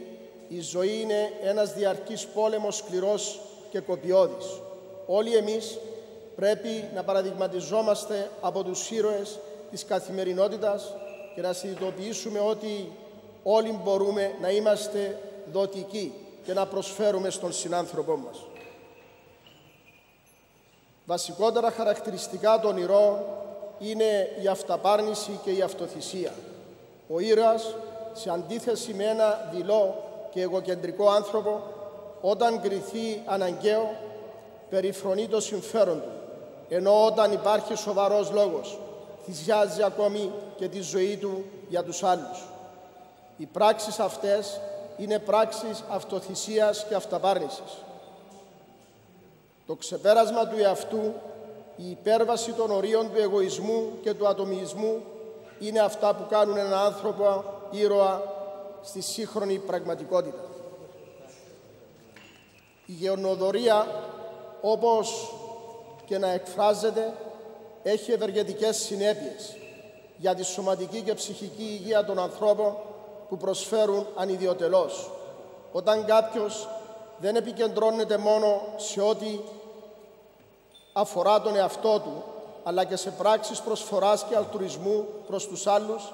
η ζωή είναι ένας διαρκής πόλεμος σκληρός και κοπιώδης. Όλοι εμείς πρέπει να παραδειγματιζόμαστε από τους ήρωες της καθημερινότητας και να συνειδητοποιήσουμε ότι όλοι μπορούμε να είμαστε δοτικοί και να προσφέρουμε στον συνάνθρωπό μας. Βασικότερα χαρακτηριστικά των ηρώων είναι η αυταπάρνηση και η αυτοθυσία. Ο ήρωας, σε αντίθεση με ένα δειλό και εγωκεντρικό άνθρωπο, όταν κριθεί αναγκαίο, περιφρονεί το συμφέρον του, ενώ όταν υπάρχει σοβαρός λόγος, θυσιάζει ακόμη και τη ζωή του για τους άλλους. Οι πράξεις αυτές είναι πράξεις αυτοθυσίας και αυταπάρνησης. Το ξεπέρασμα του εαυτού, η υπέρβαση των ορίων του εγωισμού και του ατομισμού είναι αυτά που κάνουν έναν άνθρωπο ήρωα στη σύγχρονη πραγματικότητα. Η γενοδορία, όπως και να εκφράζεται, έχει ευεργετικές συνέπειες για τη σωματική και ψυχική υγεία των ανθρώπων που προσφέρουν ανιδιοτελώς. Όταν κάποιος δεν επικεντρώνεται μόνο σε ό,τι αφορά τον εαυτό του, αλλά και σε πράξεις προσφοράς και αλτουρισμού προς τους άλλους,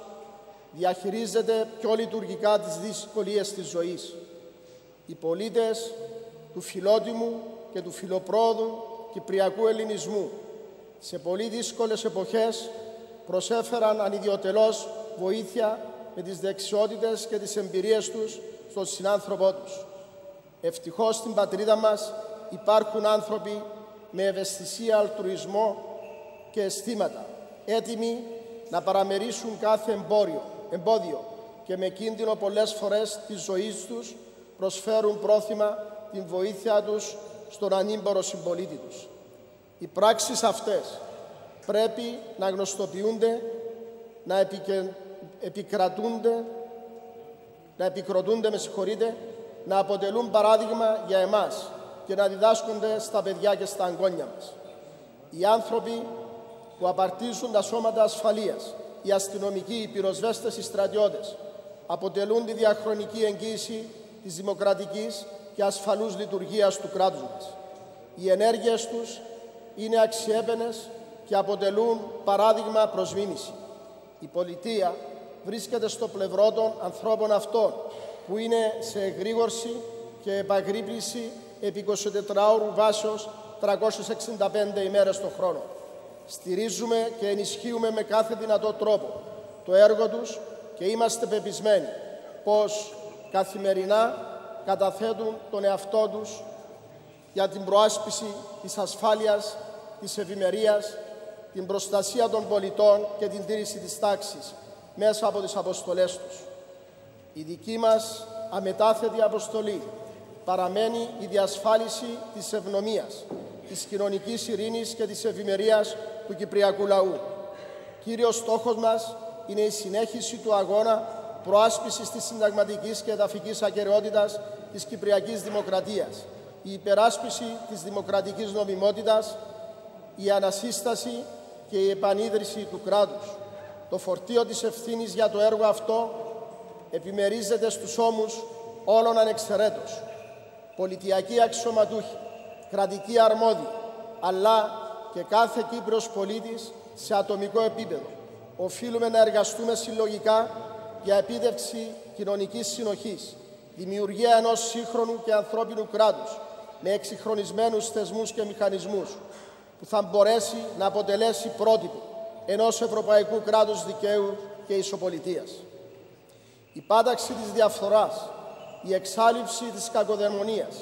διαχειρίζεται πιο λειτουργικά τις δυσκολίες της ζωής. Οι πολίτες του φιλότιμου και του φιλοπρόδου κυπριακού ελληνισμού σε πολύ δύσκολες εποχές προσέφεραν ανιδιοτελώς βοήθεια με τις δεξιότητες και τις εμπειρίες τους στον συνάνθρωπό τους. Ευτυχώς στην πατρίδα μας υπάρχουν άνθρωποι με ευαισθησία, αλτουρισμό και αισθήματα, έτοιμοι να παραμερίσουν κάθε εμπόδιο και με κίνδυνο πολλές φορές της ζωής τους προσφέρουν πρόθυμα την βοήθεια τους στον ανήμπορο συμπολίτη τους. Οι πράξεις αυτές πρέπει να γνωστοποιούνται, να επικροτούνται, να αποτελούν παράδειγμα για εμάς και να διδάσκονται στα παιδιά και στα αγκόνια μας. Οι άνθρωποι που απαρτίζουν τα σώματα ασφαλείας, οι αστυνομικοί, οι πυροσβέστες, οι στρατιώτες, αποτελούν τη διαχρονική εγγύηση της δημοκρατικής και ασφαλούς λειτουργίας του κράτους μας. Οι ενέργειες τους είναι αξιέπαινες και αποτελούν παράδειγμα προς μίμηση. Η πολιτεία βρίσκεται στο πλευρό των ανθρώπων αυτών, που είναι σε εγρήγορση και επαγρύπνηση επί 24ωρου βάσεως 365 ημέρες το χρόνο. Στηρίζουμε και ενισχύουμε με κάθε δυνατό τρόπο το έργο τους και είμαστε πεπισμένοι πως καθημερινά καταθέτουν τον εαυτό τους για την προάσπιση της ασφάλειας, της ευημερίας, την προστασία των πολιτών και την τήρηση της τάξης μέσα από τις αποστολές τους. Η δική μας αμετάθετη αποστολή παραμένει η διασφάλιση της ευνομίας, της κοινωνικής ειρήνης και της ευημερίας του κυπριακού λαού. Κύριος στόχος μας είναι η συνέχιση του αγώνα προάσπισης της συνταγματικής και εδαφικής ακεραιότητας της κυπριακής δημοκρατίας, η υπεράσπιση της δημοκρατικής νομιμότητας, η ανασύσταση και η επανίδρυση του κράτους. Το φορτίο της ευθύνης για το έργο αυτό επιμερίζεται στους ώμους όλων ανεξαιρέτως. Πολιτιακοί αξιωματούχοι, κρατικοί αρμόδιοι, αλλά και κάθε Κύπριος πολίτης σε ατομικό επίπεδο. Οφείλουμε να εργαστούμε συλλογικά για επίτευξη κοινωνικής συνοχής, δημιουργία ενός σύγχρονου και ανθρώπινου κράτους με εξυγχρονισμένους θεσμούς και μηχανισμούς που θα μπορέσει να αποτελέσει πρότυπο ενός ευρωπαϊκού κράτους δικαίου και ισοπολιτείας. Η πάταξη της διαφθοράς, η εξάλληψη της κακοδαιμονίας,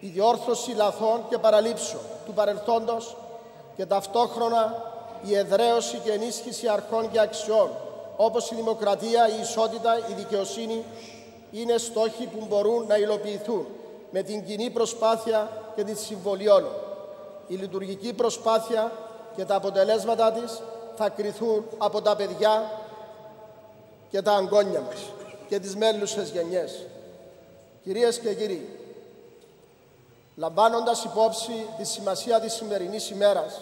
η διόρθωση λαθών και παραλήψεων του παρελθόντος και ταυτόχρονα η εδραίωση και ενίσχυση αρχών και αξιών, όπως η δημοκρατία, η ισότητα, η δικαιοσύνη, είναι στόχοι που μπορούν να υλοποιηθούν με την κοινή προσπάθεια και τη συμβολή όλων. Η λειτουργική προσπάθεια και τα αποτελέσματα της θα κριθούν από τα παιδιά και τα αγκόνια μας και τις μέλουσες γενιές. Κυρίες και κύριοι, λαμβάνοντας υπόψη τη σημασία της σημερινής ημέρας,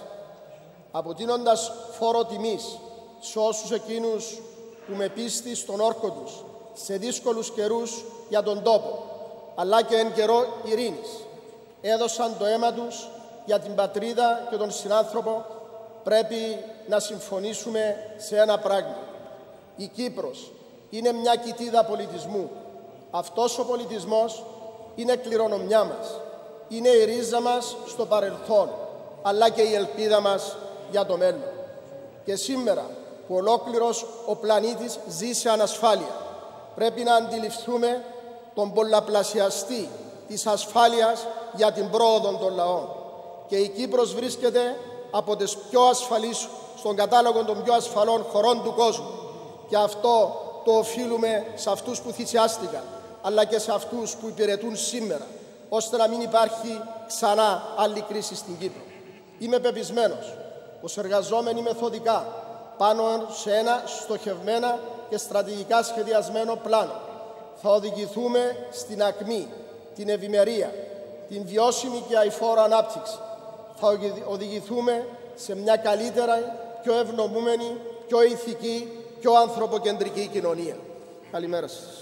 αποτείνοντας φόρο τιμής σε όσους εκείνους που με πίστη στον όρκο τους, σε δύσκολους καιρούς για τον τόπο, αλλά και εν καιρό ειρήνης, έδωσαν το αίμα τους για την πατρίδα και τον συνάνθρωπο, πρέπει να συμφωνήσουμε σε ένα πράγμα. Η Κύπρος είναι μια κοιτίδα πολιτισμού. Αυτός ο πολιτισμός είναι κληρονομιά μας. Είναι η ρίζα μας στο παρελθόν, αλλά και η ελπίδα μας για το μέλλον. Και σήμερα που ολόκληρος ο πλανήτης ζει σε ανασφάλεια, πρέπει να αντιληφθούμε τον πολλαπλασιαστή της ασφάλειας για την πρόοδο των λαών. Και η Κύπρος βρίσκεται από τις πιο ασφαλείς στον κατάλογο των πιο ασφαλών χωρών του κόσμου. Και αυτό το οφείλουμε σε αυτούς που θυσιάστηκαν, αλλά και σε αυτούς που υπηρετούν σήμερα, ώστε να μην υπάρχει ξανά άλλη κρίση στην Κύπρο. Είμαι πεπισμένος πως εργαζόμενοι μεθοδικά πάνω σε ένα στοχευμένα και στρατηγικά σχεδιασμένο πλάνο θα οδηγηθούμε στην ακμή, την ευημερία, την βιώσιμη και αειφόρο ανάπτυξη. Θα οδηγηθούμε σε μια καλύτερα, πιο ευνομούμενη, πιο ηθική, πιο ανθρωποκεντρική κοινωνία. Καλημέρα σας.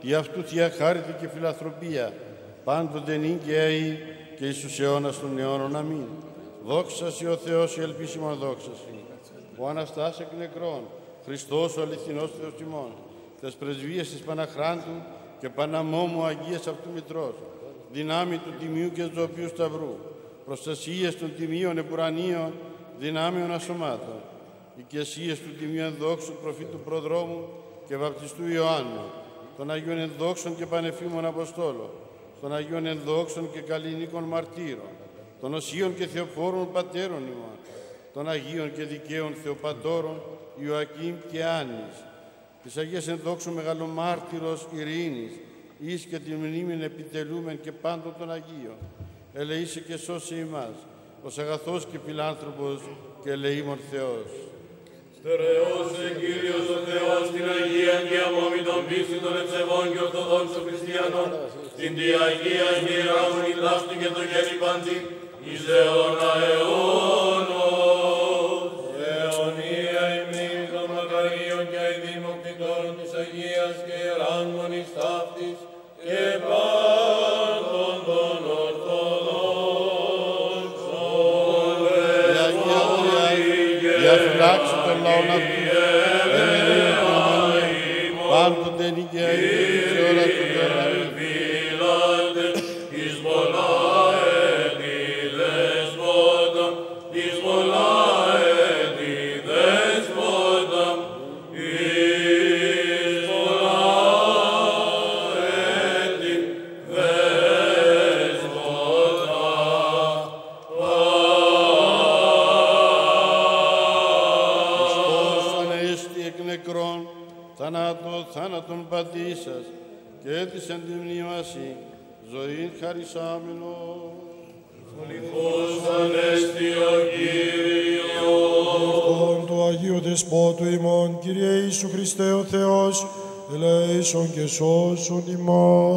Γι' αυτού θεία χάρητη και φιλανθρωπία, πάντοτε νικαίοι και εις αιώνας των αιώνων. Αμήν. Δόξα σοι ο Θεός, η ελπίσιμον δόξα σοι. Ο Αναστάς εκ νεκρών, Χριστός ο αληθινός Θεός ημών, τες πρεσβείες της Παναχράντου και Παναμόμου Αγίας αυτού Μητρός, δυνάμει του Τιμίου και Ζωοποιού Σταυρού, προστασίες των Τιμίων Επουρανίων, δυνάμεων ασωμάτων, οικεσίες του Τιμίου ενδόξου προφήτου προδρόμου και βαπτιστού Ιωάννου, των Αγίων Ενδόξων και Πανεφήμων Αποστόλων, των Αγίων Ενδόξων και Καλλινίκων Μαρτύρων, των Οσίων και Θεοφόρων Πατέρων ημών, των Αγίων και Δικαίων Θεοπατώρων Ιωακήμ και Άννης, της Αγίας Ενδόξου Μεγαλομάρτυρος Ειρήνης, εις και την μνήμην επιτελούμεν και πάντων των Αγίων, ελεήσε και σώσε ημάς, ως αγαθός και φιλάνθρωπος και ελεήμων Θεός. Στερεώσαι, Κύριος ο Θεός, την Αγία και αμόμητον πίστη των ευσεβών και ορθοδόξων χριστιανών, την Διαγία γυράμουν η λάστη και το χέρι παντή, εις αιώνα αιώνος. Αιωνία ημίν των μακαρίων και αηδήμων κτητόρων της Αγίας και ιεράν μονής ταύτης και πάντων των ορθοδόξων. Διαφυλάξου τον λαόν αυτούς, πάντοτε νικαίοι σε όλα του δεραγή. Θάνατον πατήσας και της εν τη μνήμασι ζωήν χαρισάμενος. Φωνικός ανέστη ο Κύριος. Του Αγίου Δεσπότου ημών, Κύριε Ιησού Χριστέ ο Θεός, ελέησον και σώσον ημών.